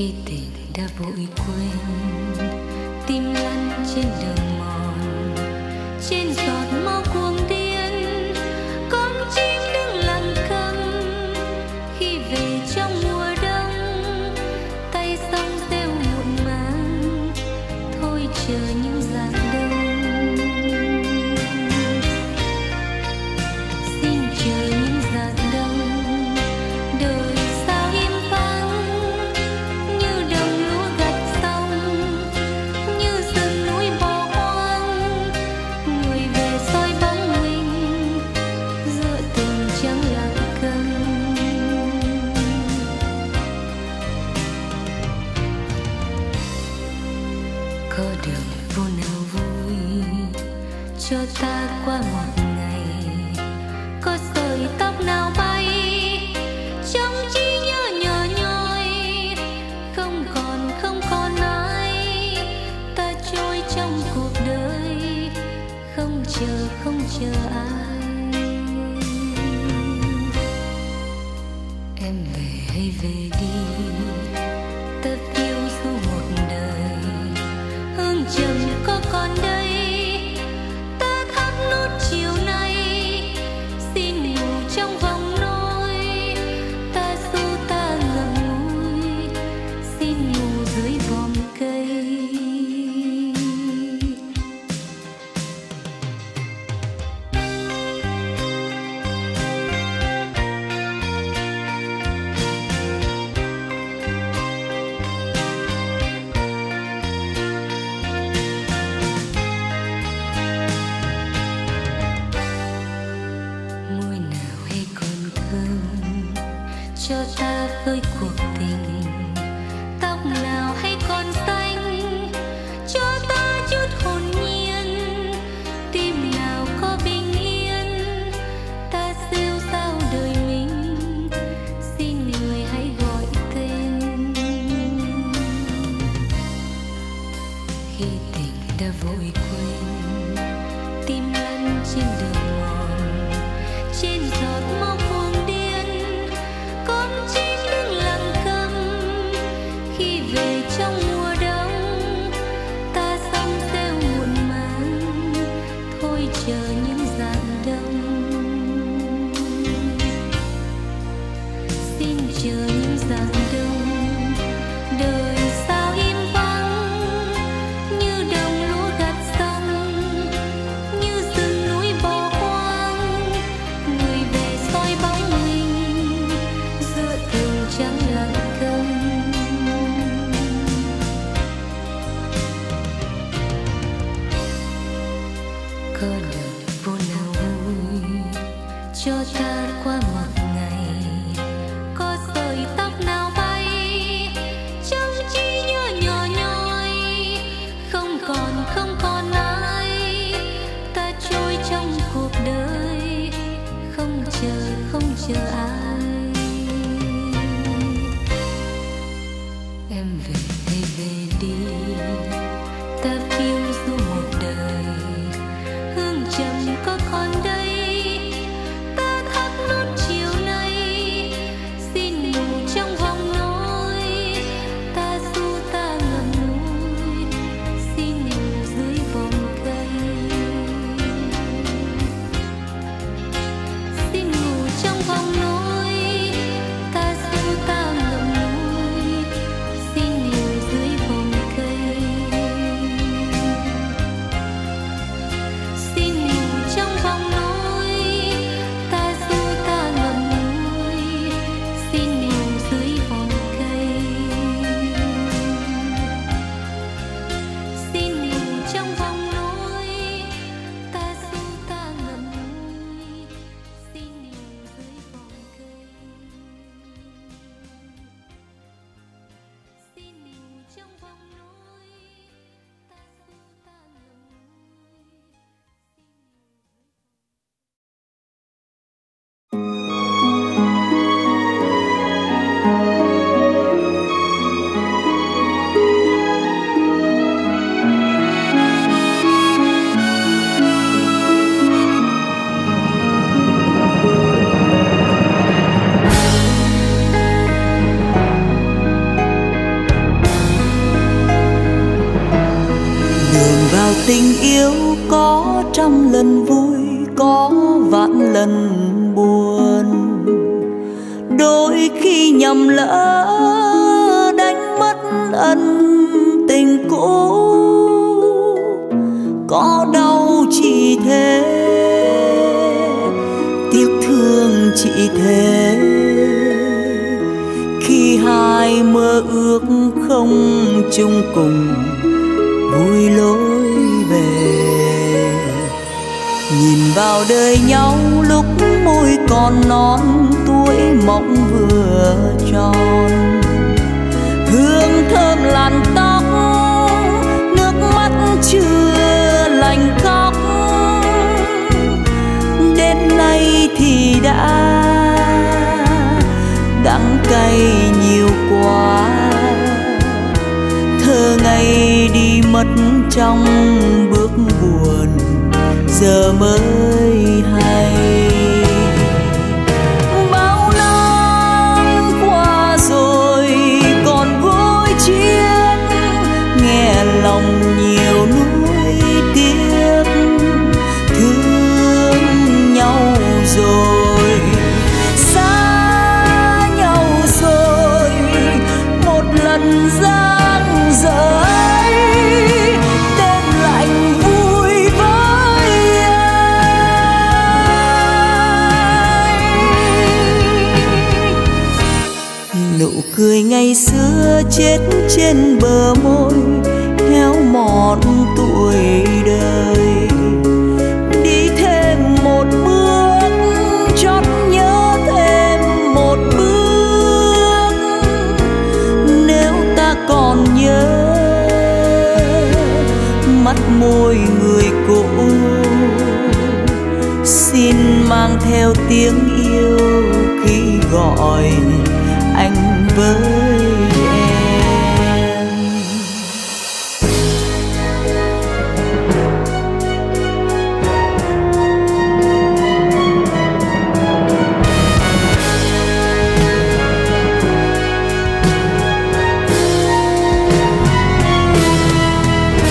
khi tình đã vội quên, tim lăn trên đường mòn, trên giọt máu cuồng điên. Con chim đứng lặng câm khi về trong mùa đông, tay sông rêu muộn màng, thôi chờ những dạt đông. Có đường vô nào vui cho ta qua mọi ngày, có sợi tóc nào bay trong trí nhớ nhờ nhoi. Không còn ai, ta trôi trong cuộc đời, không chờ ai. Em về hay về đi, ta yêu suốt một đời. Chầm có còn đây, ta thắp nốt chiều nay. Xin ngủ trong vòng nôi, ta xô ta ngậm ngùi. Xin ngủ dưới vòm cây. Cho ta với cuộc tình, tóc nào hay còn xanh, cho ta chút hồn nhiên, tim nào có bình yên, ta siêu sao đời mình, xin người hãy gọi tên. Khi tình đã vội quên, tim lăn trên đường mòn, trên giọt máu cuồng điên. Có đường vô nào vui cho ta qua mọi ngày, có sợi tóc nào bay trong trí nhớ nhỏ nhoi. Không còn ai, ta trôi trong cuộc đời, không chờ ai. Em về hay về đi, ta phiêu du một đời. Chầm có còn đây, ta thắp nốt chiều nay. Xin ngủ trong vòng nỗi, ta xu ta ngậm ngùi. Xin ngủ dưới vòng cây, xin ngủ trong vòng nỗi, ta xu ta ngậm ngùi. Xin ngủ dưới vòng cây. Tình yêu có trăm lần vui, có vạn lần buồn. Đôi khi nhầm lỡ đánh mất ân tình cũ, có đau chỉ thế, tiếc thương chỉ thế. Khi hai mơ ước không chung cùng, vui lối về. Nhìn vào đời nhau lúc môi còn non, tuổi mộng vừa tròn. Hương thơm làn tóc, nước mắt chưa lành khóc. Đến nay thì đã đắng cay nhiều quá, thơ ngày đi mất trong bước buồn giờ mới hay. Bao năm qua rồi còn vui chiến, nghe lòng nhiều nuối tiếc. Thương nhau rồi, xa nhau rồi, một lần giang dở. Cười ngày xưa chết trên bờ môi, héo mòn tuổi đời. Đi thêm một bước, chót nhớ thêm một bước. Nếu ta còn nhớ mắt môi người cũ, xin mang theo tiếng yêu khi gọi anh với em.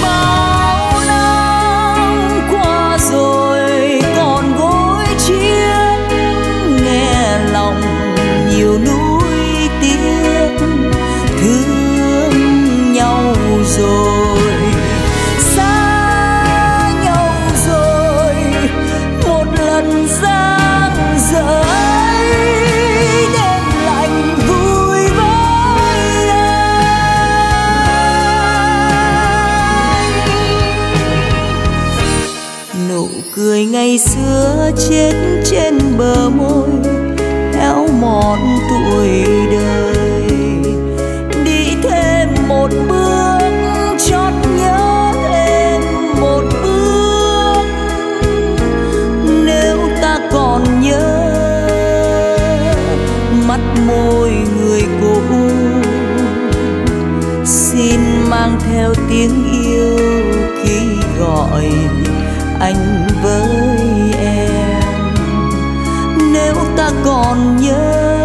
Bao năm qua rồi còn gối chiếc, nghe lòng nhiều nỗi. Thương nhau rồi, xa nhau rồi, một lần giang dở. Đêm lạnh vui với anh. Nụ cười ngày xưa chết trên bờ môi, héo mòn tuổi đời. Một bước chót nhớ thêm một bước. Nếu ta còn nhớ mắt môi người cũ, xin mang theo tiếng yêu khi gọi anh với em. Nếu ta còn nhớ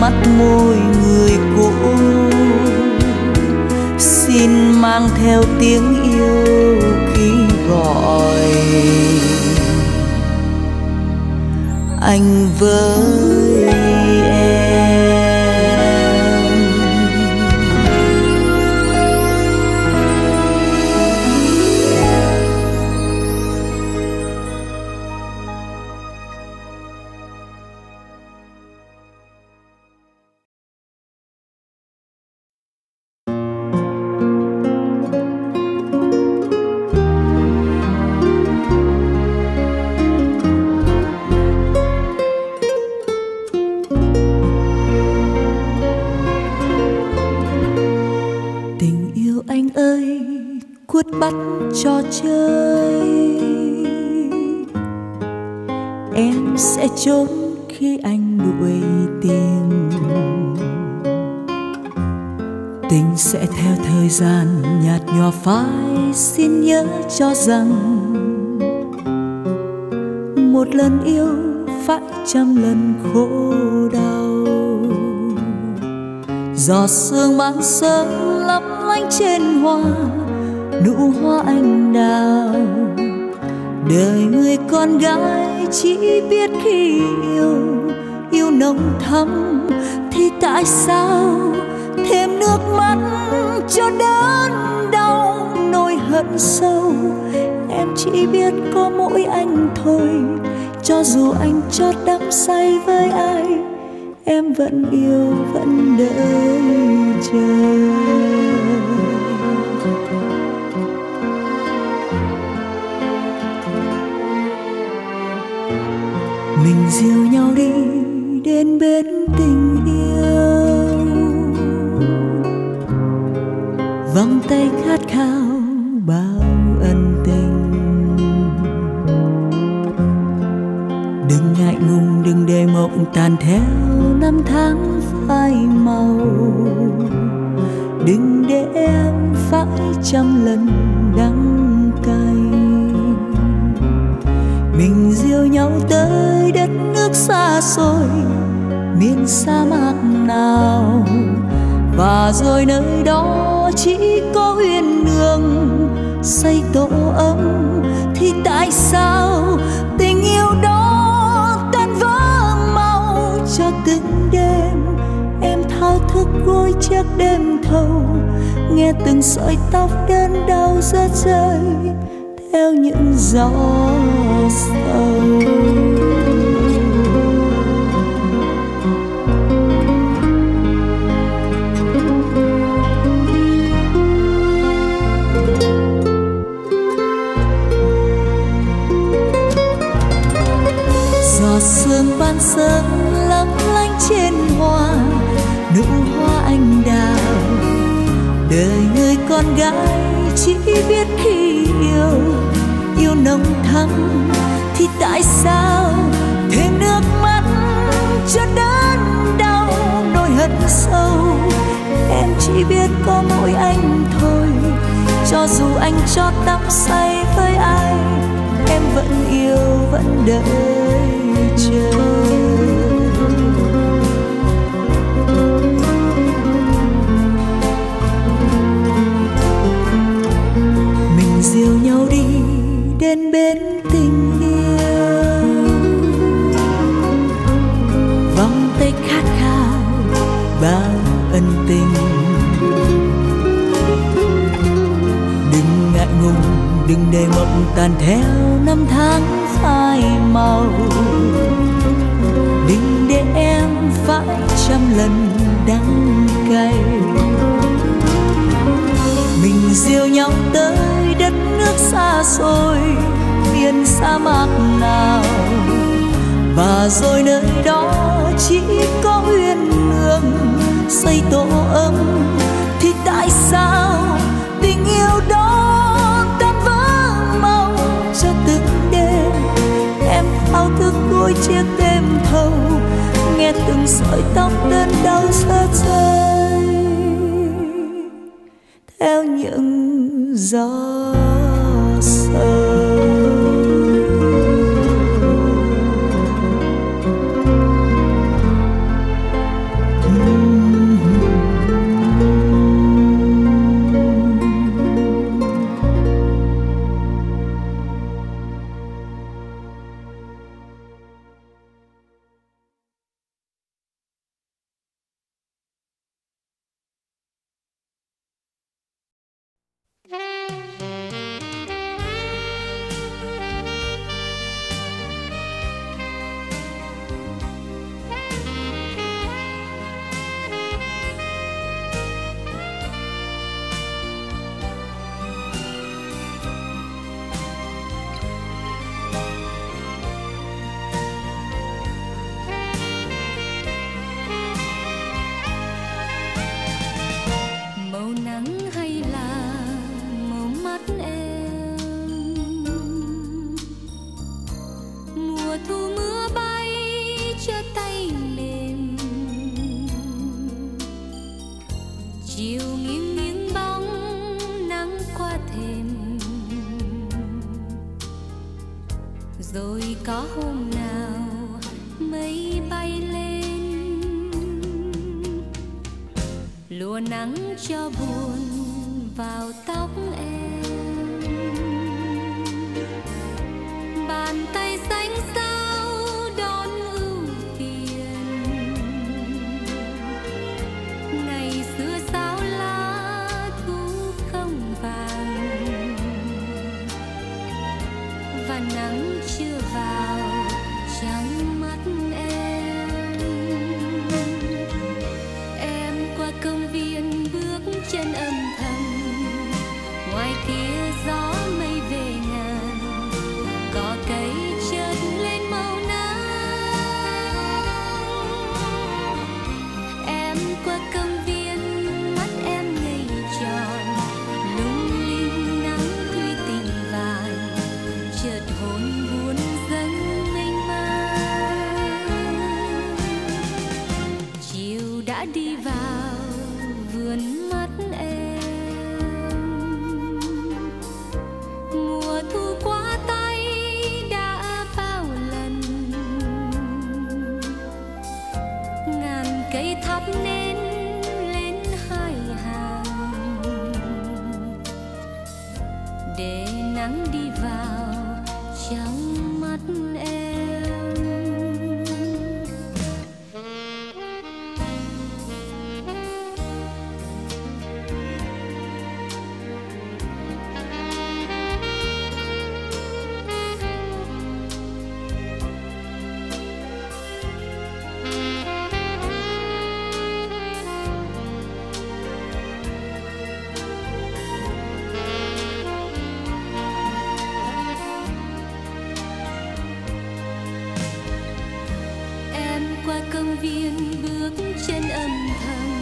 mắt môi người cũ, xin mang theo tiếng yêu khi gọi anh với em. Bắt trò chơi, em sẽ trốn khi anh đuổi tìm. Tình sẽ theo thời gian nhạt nhòa phai, xin nhớ cho rằng một lần yêu phải trăm lần khổ đau. Giọt sương ban sớm lấp lánh trên hoa, nụ hoa anh đào. Đời người con gái chỉ biết khi yêu, yêu nồng thắm thì tại sao thêm nước mắt cho đớn đau nỗi hận sâu. Em chỉ biết có mỗi anh thôi, cho dù anh chót đắm say với ai, em vẫn yêu vẫn đợi chờ. Mình dìu nhau đi đến bên tình yêu, vòng tay khát khao bao ân tình. Đừng ngại ngùng, đừng để mộng tàn theo năm tháng phai màu. Đừng để em phải trăm lần đắng cay. Mình dìu nhau tới đất nước xa xôi, miền sa mạc nào, và rồi nơi đó chỉ có huyền nương xây tổ ấm. Thì tại sao tình yêu đó tan vỡ mau cho từng đêm? Em thao thức gối chiếc đêm thâu, nghe từng sợi tóc đớn đau rớt rơi theo những gió sầu. Giọt sương ban sớm lấp lánh trên hoa, nụ hoa anh đào. Đời người con gái chỉ biết khi yêu, yêu nồng thắm thì tại sao thêm nước mắt cho đớn đau nỗi hận sâu. Em chỉ biết có mỗi anh thôi, cho dù anh chót đắm say với ai, em vẫn yêu vẫn đợi chờ. Mình dìu nhau đi đến bên tình yêu, vòng tay khát khao bao ân tình. Đừng ngại ngùng, đừng để mộng tàn theo năm tháng phai màu. Đừng để em phải trăm lần đắng cay. Mình dìu nhau tới đất nước xa xôi, miền sa mạc nào, và rồi nơi đó chỉ có huyền nương xây tổ ấm. Thì tại sao tình yêu đó tan vỡ mau cho từng đêm? Em thao thức gối chiếc đêm thâu, nghe từng sợi tóc đớn đau rớt rơi theo những gió sầu. Nắng cho buồn vào tóc em, tay xanh sao đón ưu phiền. Ngày xưa sao lá thu không vàng, và nắng chưa vào trắng mắt em qua công viên bước chân âm thầm. Ngoài kia gió mây về ngàn, có cây chợt lên màu nắng. Em qua công viên mắt em ngây tròn, lung linh nắng tuy tình vàng, chợt hồn buồn dâng mênh mang. Chiều đã đi vào vườn mắt em, thu qua tay đã bao lần. Ngàn cây thắp nến lên hai hàng, để nắng đi vào trong mắt em. Qua công viên bước chân âm thầm,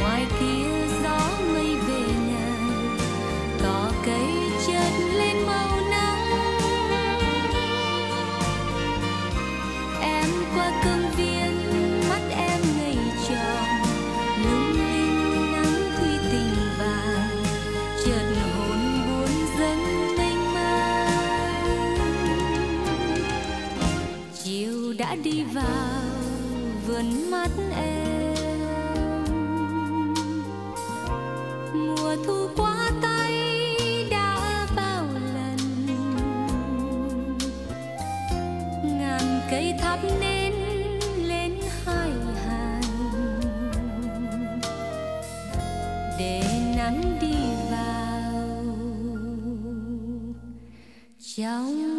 ngoài kia gió mây về ngàn, có cây chợt lên màu nắng. Em qua công viên mắt em ngây tròn, lung linh nắng tuy tình vàng, chợt hồn buồn dâng mênh mang. Chiều đã đi vào vườn mắt em, mùa thu qua tay đã bao lần. Ngàn cây thắp nến lên hai hàng, để nắng đi vào trong.